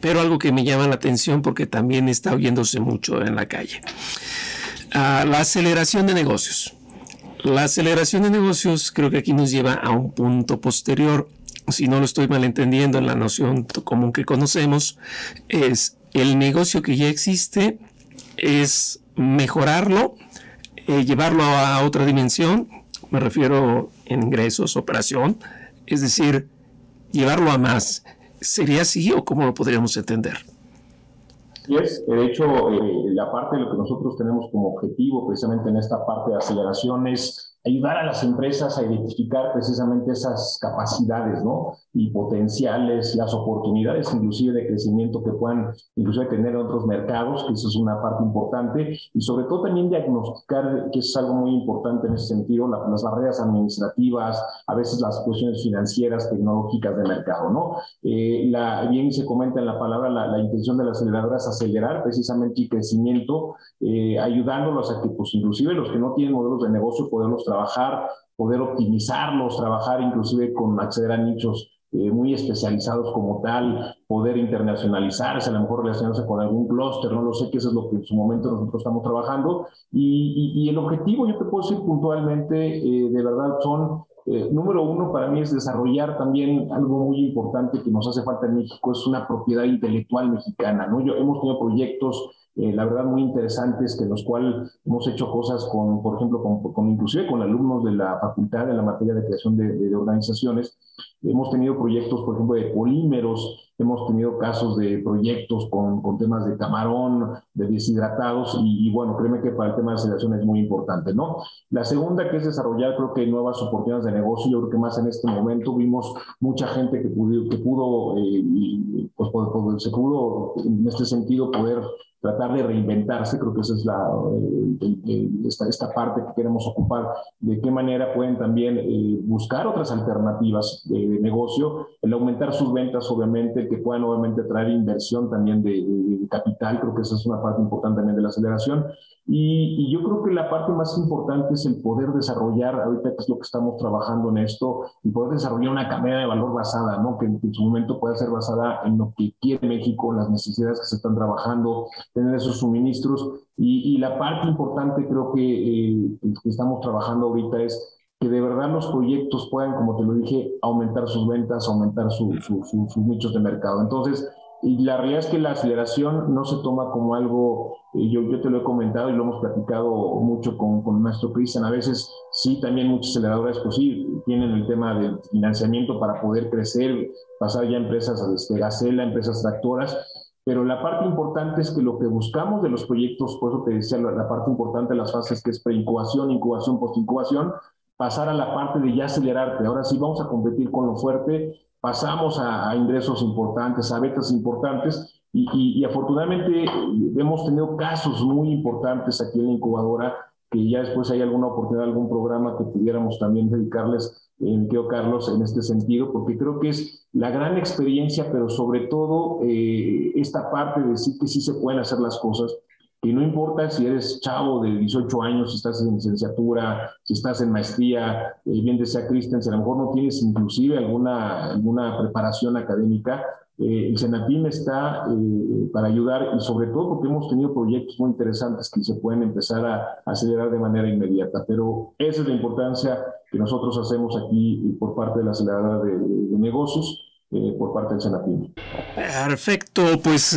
pero algo que me llama la atención porque también está oyéndose mucho en la calle. La aceleración de negocios. La aceleración de negocios creo que aquí nos lleva a un punto posterior, si no lo estoy malentendiendo, en la noción común que conocemos, es el negocio que ya existe, es mejorarlo, llevarlo a otra dimensión, me refiero en ingresos, operación, es decir, llevarlo a más. ¿Sería así o cómo lo podríamos entender? Sí es, de hecho, la parte de lo que nosotros tenemos como objetivo precisamente en esta parte de aceleración es ayudar a las empresas a identificar precisamente esas capacidades, ¿no?, y potenciales, las oportunidades inclusive de crecimiento que puedan inclusive tener en otros mercados, que eso es una parte importante, y sobre todo también diagnosticar, que es algo muy importante en ese sentido, las barreras administrativas, a veces las cuestiones financieras, tecnológicas de mercado, ¿no? Bien se comenta en la palabra, la intención de la aceleradora es acelerar precisamente el crecimiento, ayudándolos a que, pues, inclusive los que no tienen modelos de negocio, poderlos trabajar, poder optimizarlos, trabajar inclusive con acceder a nichos muy especializados como tal, poder internacionalizarse, a lo mejor relacionarse con algún clúster, no lo sé, que eso es lo que en su momento nosotros estamos trabajando. Y el objetivo, yo te puedo decir puntualmente, de verdad son, número uno para mí es desarrollar también algo muy importante que nos hace falta en México, es una propiedad intelectual mexicana, ¿no? Hemos tenido proyectos, la verdad, muy interesantes, que en los cuales hemos hecho cosas con, por ejemplo, inclusive con alumnos de la facultad en la materia de creación de organizaciones. Hemos tenido proyectos, por ejemplo, de polímeros, hemos tenido casos de proyectos con temas de camarón, de deshidratados, y bueno, créeme que para el tema de aceleración es muy importante, ¿no? La segunda, que es desarrollar, creo que nuevas oportunidades de negocio. Yo creo que más en este momento vimos mucha gente que pudo, en este sentido, poder tratar de reinventarse. Creo que esa es esta parte que queremos ocupar, de qué manera pueden también buscar otras alternativas de negocio, el aumentar sus ventas, obviamente, que puedan obviamente traer inversión también de capital. Creo que esa es una parte importante también de la aceleración. Y yo creo que la parte más importante es el poder desarrollar, ahorita que es lo que estamos trabajando en esto, y poder desarrollar una cadena de valor basada, ¿no?, que en su momento pueda ser basada en lo que quiere México, en las necesidades que se están trabajando, tener esos suministros. Y la parte importante, creo que estamos trabajando ahorita, es que de verdad los proyectos puedan, como te lo dije, aumentar sus ventas, aumentar sus nichos de mercado. Entonces, y la realidad es que la aceleración no se toma como algo, yo te lo he comentado y lo hemos platicado mucho con nuestro Cristian. A veces sí, también muchas aceleradoras, pues sí, tienen el tema de financiamiento para poder crecer, pasar ya empresas a Gacela, empresas tractoras. Pero la parte importante es que lo que buscamos de los proyectos, por eso te decía la parte importante de las fases, que es preincubación, incubación, postincubación, pasar a la parte de ya acelerarte. Ahora sí vamos a competir con lo fuerte, pasamos a ingresos importantes, a ventas importantes, y afortunadamente hemos tenido casos muy importantes aquí en la incubadora, que ya después hay alguna oportunidad, algún programa que pudiéramos también dedicarles, creo, Carlos, en este sentido, porque creo que es la gran experiencia, pero sobre todo esta parte de decir que sí se pueden hacer las cosas, que no importa si eres chavo de 18 años, si estás en licenciatura, si estás en maestría, bien decía Cristian, si a lo mejor no tienes inclusive alguna preparación académica, El Senapyme está para ayudar, y sobre todo porque hemos tenido proyectos muy interesantes que se pueden empezar a acelerar de manera inmediata. Pero esa es la importancia que nosotros hacemos aquí por parte de la aceleradora de negocios, por parte del Senapyme. Perfecto, pues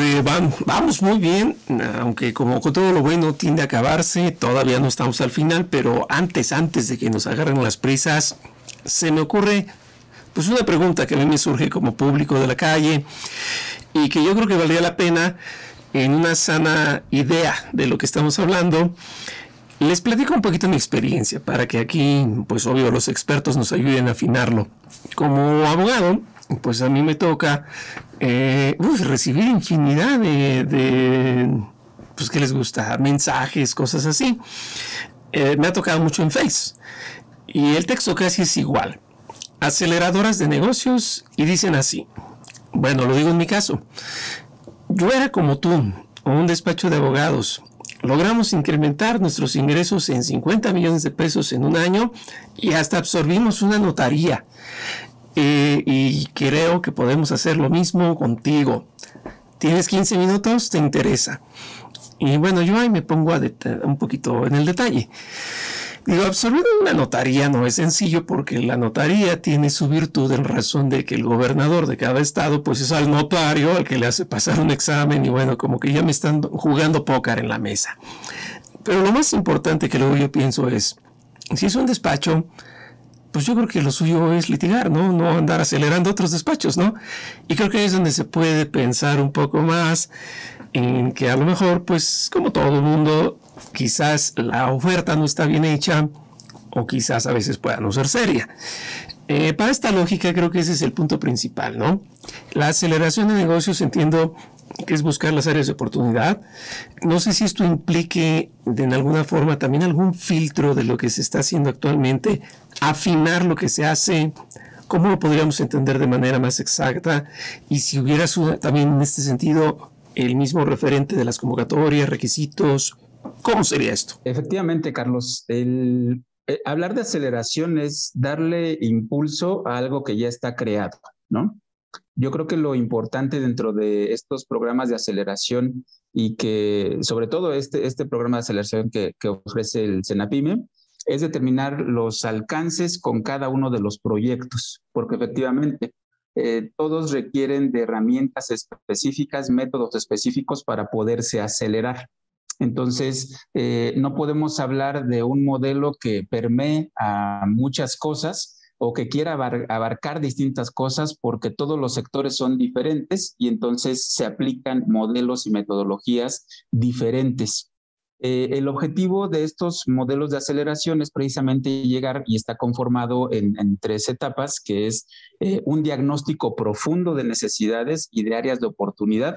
vamos muy bien, aunque como con todo lo bueno tiende a acabarse, todavía no estamos al final, pero antes de que nos agarren las prisas, se me ocurre pues una pregunta que a mí me surge como público de la calle y que yo creo que valdría la pena en una sana idea de lo que estamos hablando. Les platico un poquito mi experiencia para que aquí, pues obvio, los expertos nos ayuden a afinarlo. Como abogado, pues a mí me toca recibir infinidad de pues, ¿qué les gusta? Mensajes, cosas así. Me ha tocado mucho en Face y el texto casi es igual. Aceleradoras de negocios y dicen así. Bueno, lo digo en mi caso. Yo era como tú, un despacho de abogados. Logramos incrementar nuestros ingresos en 50 millones de pesos en un año y hasta absorbimos una notaría. Y creo que podemos hacer lo mismo contigo. ¿Tienes 15 minutos? ¿Te interesa? Y bueno, yo ahí me pongo a un poquito en el detalle. Digo, absorber una notaría no es sencillo porque la notaría tiene su virtud en razón de que el gobernador de cada estado pues es al notario al que le hace pasar un examen y bueno, como que ya me están jugando póker en la mesa. Pero lo más importante que luego yo pienso es, si es un despacho, pues yo creo que lo suyo es litigar, ¿no? No andar acelerando otros despachos, ¿no? Y creo que ahí es donde se puede pensar un poco más en que a lo mejor, pues como todo el mundo, quizás la oferta no está bien hecha o quizás a veces pueda no ser seria. Para esta lógica creo que ese es el punto principal, ¿no? La aceleración de negocios entiendo que es buscar las áreas de oportunidad. No sé si esto implique de alguna forma también algún filtro de lo que se está haciendo actualmente, afinar lo que se hace, cómo lo podríamos entender de manera más exacta y si hubiera también en este sentido el mismo referente de las convocatorias, requisitos. ¿Cómo sería esto? Efectivamente, Carlos, hablar de aceleración es darle impulso a algo que ya está creado, ¿no? Yo creo que lo importante dentro de estos programas de aceleración y que, sobre todo, este programa de aceleración que ofrece el Senapyme, es determinar los alcances con cada uno de los proyectos, porque efectivamente todos requieren de herramientas específicas, métodos específicos para poderse acelerar. Entonces, no podemos hablar de un modelo que permee a muchas cosas o que quiera abarcar distintas cosas porque todos los sectores son diferentes y entonces se aplican modelos y metodologías diferentes. El objetivo de estos modelos de aceleración es precisamente llegar, y está conformado en tres etapas, que es un diagnóstico profundo de necesidades y de áreas de oportunidad,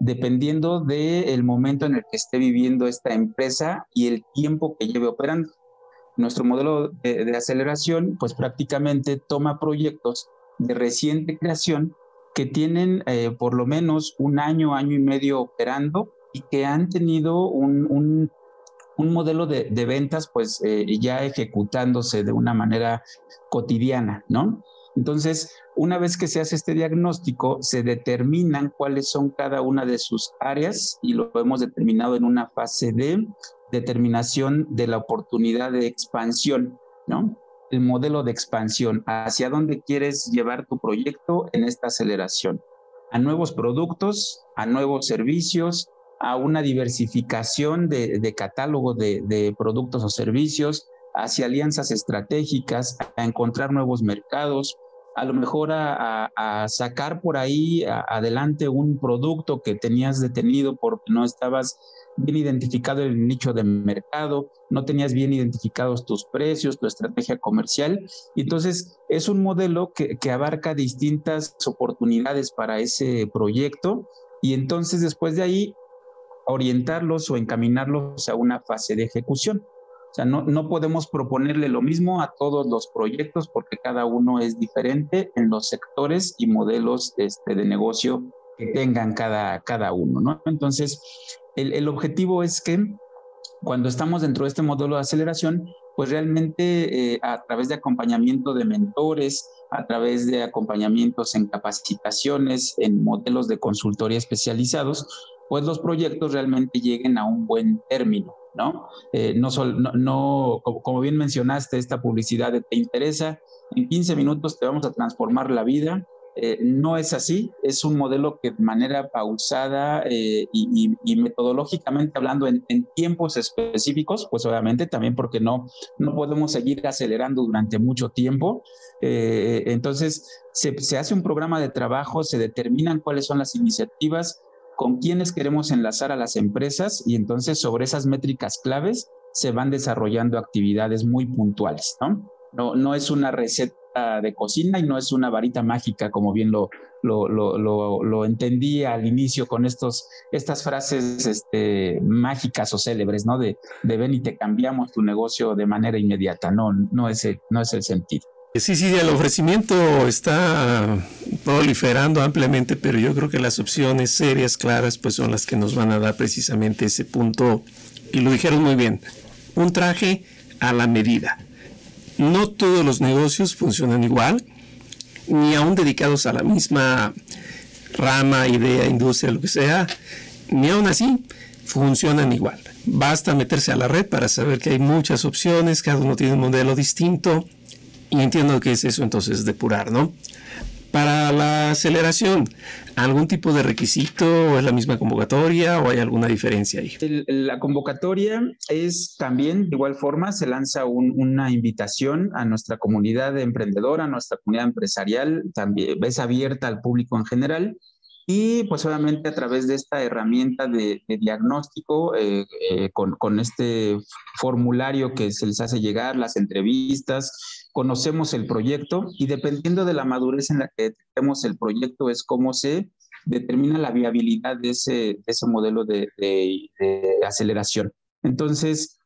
dependiendo del momento en el que esté viviendo esta empresa y el tiempo que lleve operando. Nuestro modelo de aceleración, pues prácticamente toma proyectos de reciente creación que tienen por lo menos un año, año y medio operando y que han tenido un modelo de ventas pues ya ejecutándose de una manera cotidiana, ¿no? Entonces, una vez que se hace este diagnóstico, se determinan cuáles son cada una de sus áreas y lo hemos determinado en una fase de determinación de la oportunidad de expansión, ¿no? El modelo de expansión, hacia dónde quieres llevar tu proyecto en esta aceleración, a nuevos productos, a nuevos servicios, a una diversificación de catálogo de productos o servicios, hacia alianzas estratégicas, a encontrar nuevos mercados, a lo mejor a sacar por ahí adelante un producto que tenías detenido porque no estabas bien identificado el nicho de mercado, no tenías bien identificados tus precios, tu estrategia comercial. Entonces, es un modelo que abarca distintas oportunidades para ese proyecto y entonces después de ahí orientarlos o encaminarlos a una fase de ejecución. O sea, no podemos proponerle lo mismo a todos los proyectos porque cada uno es diferente en los sectores y modelos de negocio que tengan cada uno, ¿no? Entonces, el objetivo es que cuando estamos dentro de este modelo de aceleración pues realmente a través de acompañamiento de mentores, a través de acompañamientos en capacitaciones, en modelos de consultoría especializados, pues los proyectos realmente lleguen a un buen término, ¿no? Como bien mencionaste, esta publicidad de te interesa, en 15 minutos te vamos a transformar la vida. No es así, es un modelo que de manera pausada y metodológicamente hablando en tiempos específicos, pues obviamente también porque no podemos seguir acelerando durante mucho tiempo. Entonces se hace un programa de trabajo, se determinan cuáles son las iniciativas, con quiénes queremos enlazar a las empresas y entonces sobre esas métricas claves se van desarrollando actividades muy puntuales, ¿no? No es una receta de cocina y no es una varita mágica, como bien lo entendí al inicio con estas frases mágicas o célebres, ¿no? De ven y te cambiamos tu negocio de manera inmediata. No es el sentido. Sí, el ofrecimiento está proliferando ampliamente, pero yo creo que las opciones serias, claras, pues son las que nos van a dar precisamente ese punto. Y lo dijeron muy bien, un traje a la medida. No todos los negocios funcionan igual, ni aún dedicados a la misma rama, idea, industria, lo que sea, ni aún así funcionan igual. Basta meterse a la red para saber que hay muchas opciones, cada uno tiene un modelo distinto, y entiendo que es eso entonces depurar, ¿no? Para la aceleración, ¿algún tipo de requisito o es la misma convocatoria o hay alguna diferencia ahí? La convocatoria es también, de igual forma, se lanza una invitación a nuestra comunidad emprendedora, a nuestra comunidad empresarial, también es abierta al público en general y pues obviamente a través de esta herramienta de diagnóstico con este formulario que se les hace llegar, las entrevistas, conocemos el proyecto y dependiendo de la madurez en la que detectemos el proyecto es cómo se determina la viabilidad de ese modelo de aceleración. Entonces,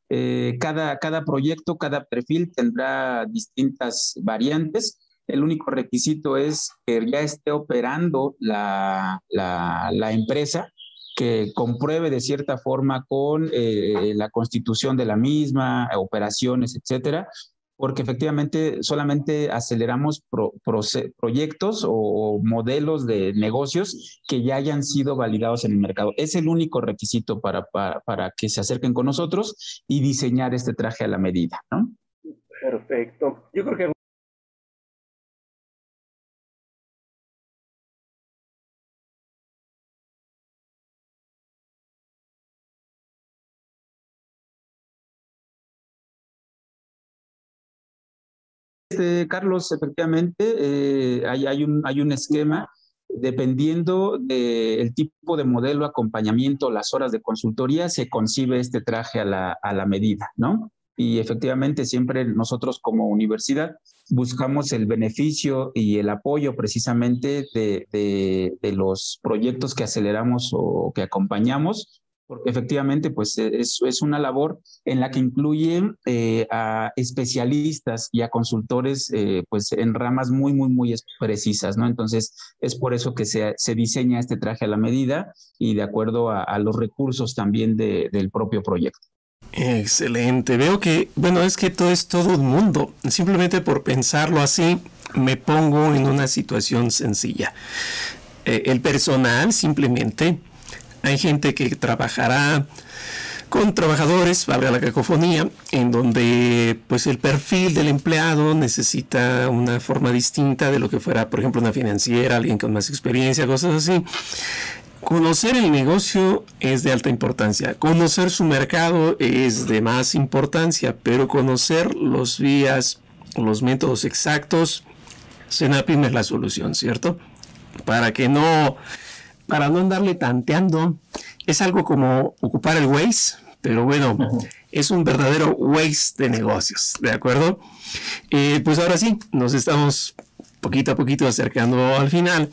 cada proyecto, cada perfil tendrá distintas variantes. El único requisito es que ya esté operando la empresa, que compruebe de cierta forma con la constitución de la misma, operaciones, etcétera, porque efectivamente solamente aceleramos proyectos o modelos de negocios que ya hayan sido validados en el mercado. Es el único requisito para que se acerquen con nosotros y diseñar este traje a la medida, ¿no? Perfecto. Yo creo que... Carlos, efectivamente, hay un esquema dependiendo del tipo de modelo, acompañamiento, las horas de consultoría, se concibe este traje a la medida, ¿no? Y efectivamente siempre nosotros como universidad buscamos el beneficio y el apoyo precisamente de los proyectos que aceleramos o que acompañamos, porque efectivamente pues es una labor en la que incluyen a especialistas y a consultores pues en ramas muy precisas, ¿no? Entonces es por eso que se diseña este traje a la medida y de acuerdo a los recursos también del propio proyecto. Excelente. Veo que, bueno, es que todo es todo un mundo. Simplemente por pensarlo así me pongo en una situación sencilla. El personal simplemente... Hay gente que trabajará con trabajadores, valga la cacofonía, en donde pues el perfil del empleado necesita una forma distinta de lo que fuera, por ejemplo, una financiera, alguien con más experiencia, cosas así. Conocer el negocio es de alta importancia, conocer su mercado es de más importancia, pero conocer los vías, los métodos exactos, CENAPIM es la solución, ¿cierto? Para no andarle tanteando, es algo como ocupar el Waze, pero bueno, es un verdadero Waze de negocios, ¿de acuerdo? Pues ahora sí, nos estamos poquito a poquito acercando al final.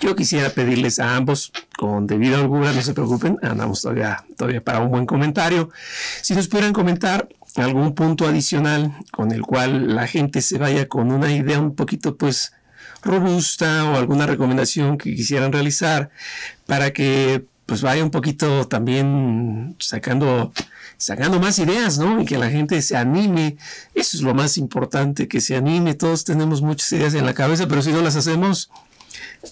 Yo quisiera pedirles a ambos, con debida holgura, no se preocupen, andamos todavía para un buen comentario. Si nos pudieran comentar algún punto adicional con el cual la gente se vaya con una idea un poquito, pues, robusta o alguna recomendación que quisieran realizar para que pues vaya un poquito también sacando más ideas, ¿no? Y que la gente se anime. Eso es lo más importante, que se anime. Todos tenemos muchas ideas en la cabeza, pero si no las hacemos,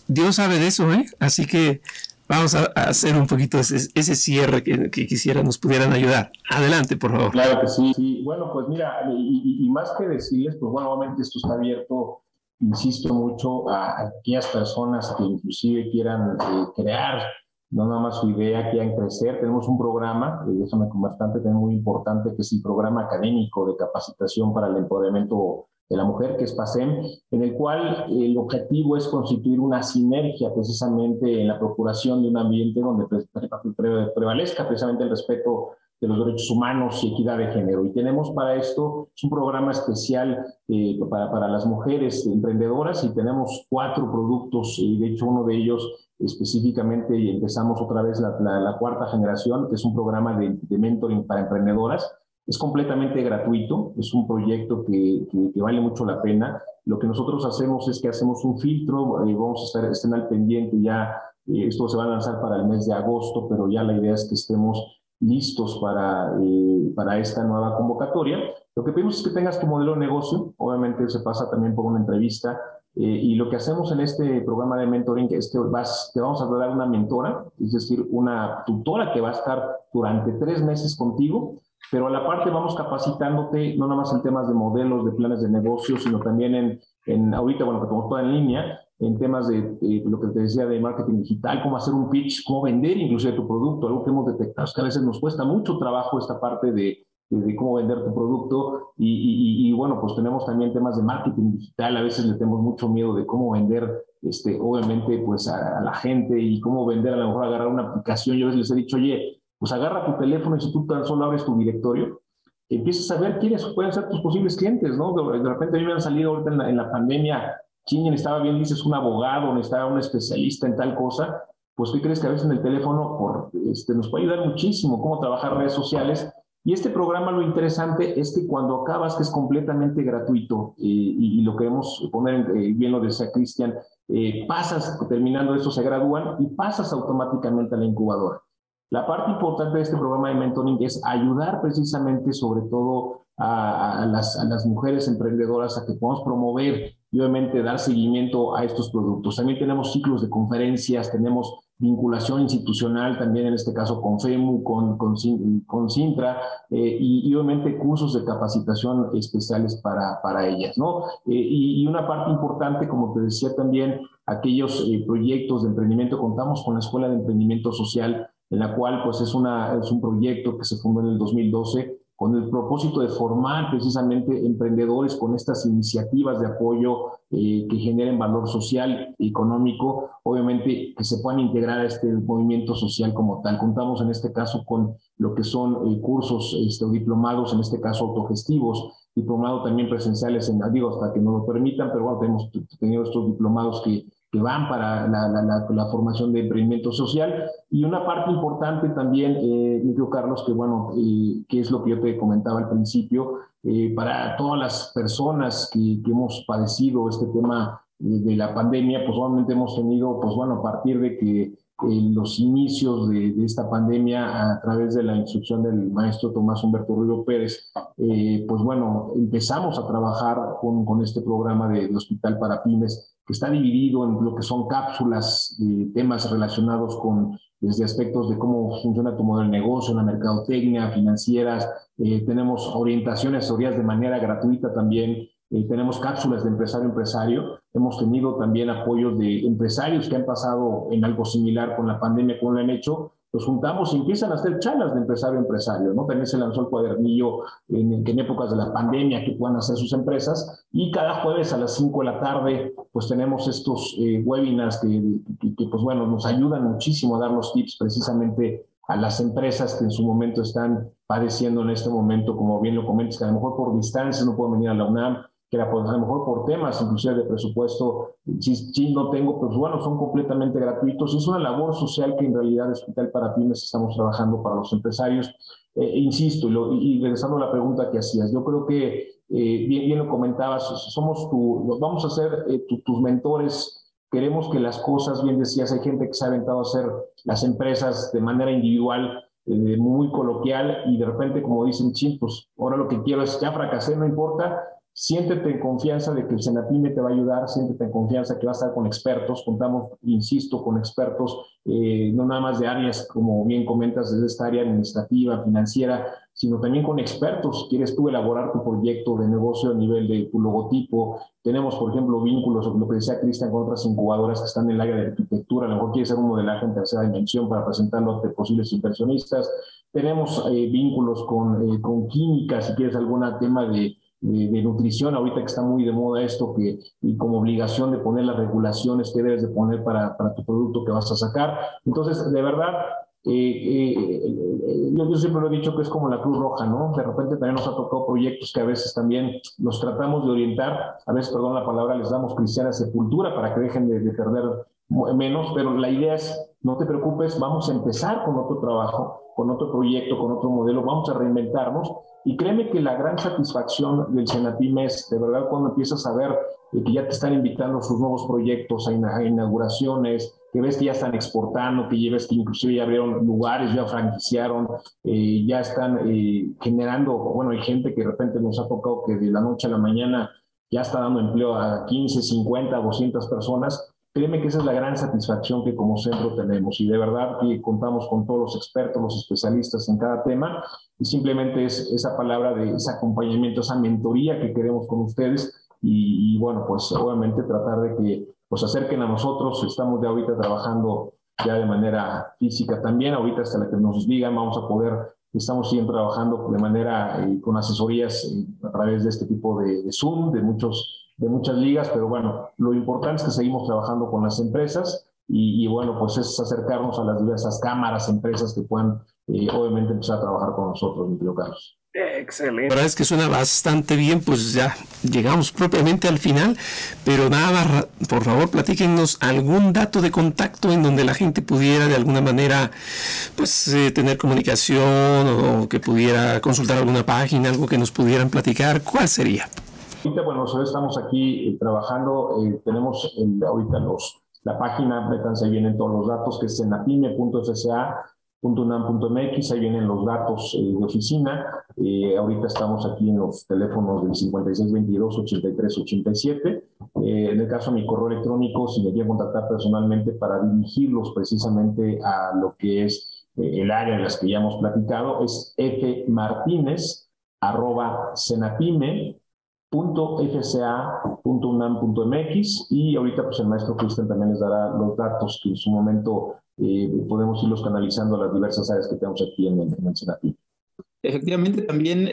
Dios sabe de eso, ¿eh? Así que vamos a hacer un poquito ese cierre que quisiera nos pudieran ayudar. Adelante, por favor. Claro que sí. Sí. Bueno, pues mira, y más que decirles, pues bueno, obviamente esto está abierto, insisto mucho, a aquellas personas que inclusive quieran crear, no nada más su idea, quieran crecer. Tenemos un programa, déjame con bastante, también muy importante, que es el programa académico de capacitación para el empoderamiento de la mujer, que es PASEM, en el cual el objetivo es constituir una sinergia precisamente en la procuración de un ambiente donde prevalezca precisamente el respeto de los derechos humanos y equidad de género. Y tenemos para esto, es un programa especial para las mujeres emprendedoras, y tenemos 4 productos, y de hecho uno de ellos específicamente, y empezamos otra vez la 4ª generación, que es un programa de mentoring para emprendedoras. Es completamente gratuito, es un proyecto que vale mucho la pena. Lo que nosotros hacemos es que hacemos un filtro, vamos a estar al pendiente ya, esto se va a lanzar para el mes de agosto, pero ya la idea es que estemos listos para esta nueva convocatoria. Lo que pedimos es que tengas tu modelo de negocio, obviamente se pasa también por una entrevista, y lo que hacemos en este programa de mentoring es que te vamos a dar una mentora, es decir, una tutora que va a estar durante 3 meses contigo, pero a la parte vamos capacitándote, no nada más en temas de modelos, de planes de negocio, sino también ahorita, bueno, que tenemos toda en línea, en temas de lo que te decía de marketing digital, cómo hacer un pitch, cómo vender inclusive tu producto, algo que hemos detectado es que a veces nos cuesta mucho trabajo esta parte de cómo vender tu producto, y bueno, pues tenemos también temas de marketing digital, a veces le tenemos mucho miedo de cómo vender, obviamente, pues a la gente, y cómo vender, a lo mejor agarrar una aplicación. Yo a veces les he dicho, oye, pues agarra tu teléfono y si tú tan solo abres tu directorio, empiezas a ver quiénes pueden ser tus posibles clientes, ¿no? De repente a mí me han salido ahorita en la pandemia, quien necesitaba, bien dices, un abogado, necesitaba un especialista en tal cosa. Pues ¿qué crees? Que a veces en el teléfono nos puede ayudar muchísimo cómo trabajar redes sociales. Y este programa, lo interesante es que cuando acabas, que es completamente gratuito, y lo queremos poner, bien lo decía Cristian, pasas, terminando eso, se gradúan y pasas automáticamente a la incubadora. La parte importante de este programa de mentoring es ayudar precisamente sobre todo a las mujeres emprendedoras a que podamos promover y obviamente dar seguimiento a estos productos. También tenemos ciclos de conferencias, tenemos vinculación institucional también en este caso con FEMU, con Sintra, y obviamente cursos de capacitación especiales para ellas, ¿no? Y una parte importante, como te decía también, aquellos proyectos de emprendimiento. Contamos con la Escuela de Emprendimiento Social, en la cual pues es un proyecto que se fundó en el 2012 con el propósito de formar precisamente emprendedores con estas iniciativas de apoyo que generen valor social y económico, obviamente que se puedan integrar a este movimiento social como tal. Contamos en este caso con lo que son cursos o diplomados, en este caso autogestivos, diplomado también presenciales, hasta que nos lo permitan, pero bueno, tenemos tenido estos diplomados que van para la formación de emprendimiento social. Y una parte importante también, creo, Carlos, que bueno, que es lo que yo te comentaba al principio, para todas las personas que hemos padecido este tema de la pandemia, pues obviamente hemos tenido, pues bueno, a partir de que los inicios de esta pandemia, a través de la instrucción del maestro Tomás Humberto Rubio Pérez, pues bueno, empezamos a trabajar con este programa de Hospital para Pymes, que está dividido en lo que son cápsulas de temas relacionados desde aspectos de cómo funciona tu modelo de negocio, la mercadotecnia, financieras. Tenemos orientaciones, teorías de manera gratuita también. Tenemos cápsulas de empresario a empresario. Hemos tenido también apoyos de empresarios que han pasado en algo similar con la pandemia, como lo han hecho. Los juntamos y empiezan a hacer charlas de empresario a empresario, ¿no? También se lanzó el cuadernillo en épocas de la pandemia que puedan hacer sus empresas. Y cada jueves a las 5 de la tarde, pues tenemos estos webinars que pues bueno, nos ayudan muchísimo a dar los tips precisamente a las empresas que en su momento están padeciendo en este momento, como bien lo comentas, que a lo mejor por distancia no pueden venir a la UNAM, que a lo mejor por temas inclusive de presupuesto, si no tengo, pues bueno, son completamente gratuitos. Es una labor social que en realidad Hospital para Pymes estamos trabajando para los empresarios. Insisto, y regresando a la pregunta que hacías, yo creo que bien lo comentabas, vamos a ser tus mentores Queremos que las cosas, bien decías, hay gente que se ha aventado a hacer las empresas de manera individual, muy coloquial, y de repente, como dicen, pues ahora lo que quiero es, ya fracasé, no importa, siéntete en confianza de que el Senapyme te va a ayudar, siéntete en confianza que vas a estar con expertos, contamos, insisto, con expertos, no nada más de áreas, como bien comentas, desde esta área administrativa, financiera, sino también con expertos. Quieres tú elaborar tu proyecto de negocio a nivel de tu logotipo. Tenemos, por ejemplo, vínculos, lo que decía Cristian, con otras incubadoras que están en el área de arquitectura. A lo mejor quieres hacer un modelaje en tercera dimensión para presentarlo ante posibles inversionistas. Tenemos vínculos con química, si quieres algún tema de nutrición, ahorita que está muy de moda esto, que y como obligación de poner las regulaciones que debes de poner para tu producto que vas a sacar. Entonces, de verdad, yo siempre lo he dicho que es como la Cruz Roja, ¿no? De repente también nos ha tocado proyectos que a veces también los tratamos de orientar, a veces, perdón la palabra, les damos cristiana sepultura para que dejen de perder menos, pero la idea es, no te preocupes, vamos a empezar con otro trabajo, con otro proyecto, con otro modelo, vamos a reinventarnos. Y créeme que la gran satisfacción del Senapyme es, de verdad, cuando empiezas a ver que ya te están invitando a sus nuevos proyectos, a inauguraciones, que ves que ya están exportando, que lleves que inclusive ya abrieron lugares, ya franquiciaron, ya están generando, bueno, hay gente que de repente nos ha tocado que de la noche a la mañana ya está dando empleo a 15, 50, 200 personas. Créeme que esa es la gran satisfacción que como centro tenemos, y de verdad que contamos con todos los expertos, los especialistas en cada tema, y simplemente es esa palabra de ese acompañamiento, esa mentoría que queremos con ustedes, y bueno, pues obviamente tratar de que pues acerquen a nosotros. Estamos de ahorita trabajando ya de manera física también, ahorita hasta la que nos digan vamos a poder, estamos siempre trabajando de manera con asesorías a través de este tipo de Zoom, de muchas ligas, pero bueno, lo importante es que seguimos trabajando con las empresas y bueno, pues es acercarnos a las diversas cámaras, empresas que puedan obviamente empezar a trabajar con nosotros, mi querido Carlos. Excelente. La verdad es que suena bastante bien, pues ya llegamos propiamente al final, pero nada más, por favor, platíquenos algún dato de contacto en donde la gente pudiera de alguna manera pues tener comunicación o que pudiera consultar alguna página, algo que nos pudieran platicar. ¿Cuál sería? Ahorita, bueno, nosotros estamos aquí trabajando, tenemos ahorita la página, ahí vienen todos los datos, que es senapyme.fca.unam.mx, ahí vienen los datos de oficina. Ahorita estamos aquí en los teléfonos del 5622-8387. En el caso de mi correo electrónico, si me quieren contactar personalmente para dirigirlos precisamente a lo que es el área de las que ya hemos platicado, es fmartinez@senapyme.fca.unam.mx, y ahorita pues el maestro Cristian también les dará los datos que en su momento podemos irlos canalizando a las diversas áreas que tenemos aquí en el Senapyme. Efectivamente, también,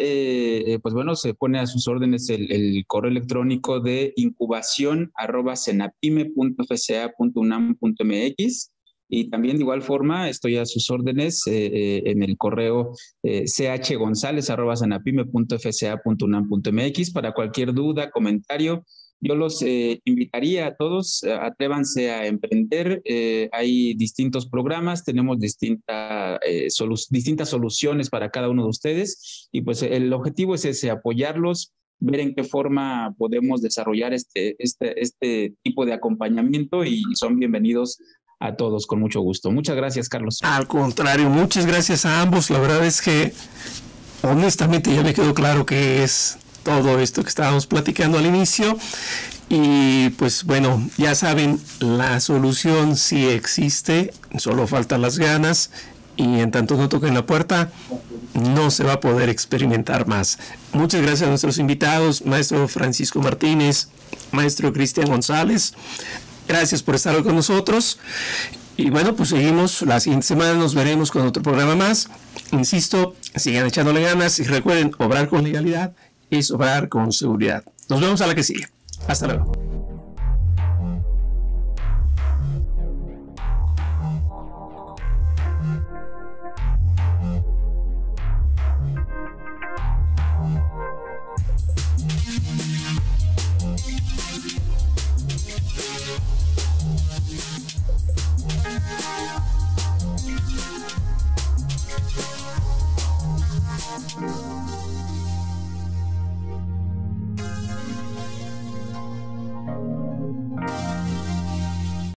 pues bueno, se pone a sus órdenes el correo electrónico de incubación@senapyme.fca.unam.mx. Y también de igual forma estoy a sus órdenes en el correo chgonzalez@senapyme.fca.unam.mx para cualquier duda, comentario. Yo los invitaría a todos, atrévanse a emprender. Hay distintos programas, tenemos distintas soluciones para cada uno de ustedes y pues el objetivo es ese, apoyarlos, ver en qué forma podemos desarrollar este tipo de acompañamiento y son bienvenidos a todos, con mucho gusto. Muchas gracias, Carlos. Al contrario, muchas gracias a ambos. La verdad es que, honestamente, ya me quedó claro que es todo esto que estábamos platicando al inicio. Y, pues, bueno, ya saben, la solución sí existe, solo faltan las ganas. Y en tanto no toquen la puerta, no se va a poder experimentar más. Muchas gracias a nuestros invitados, maestro Francisco Martínez, maestro Cristian González. Gracias por estar hoy con nosotros. Y bueno, pues seguimos. La siguiente semana nos veremos con otro programa más. Insisto, sigan echándole ganas y recuerden, obrar con legalidad es obrar con seguridad. Nos vemos a la que sigue. Hasta luego.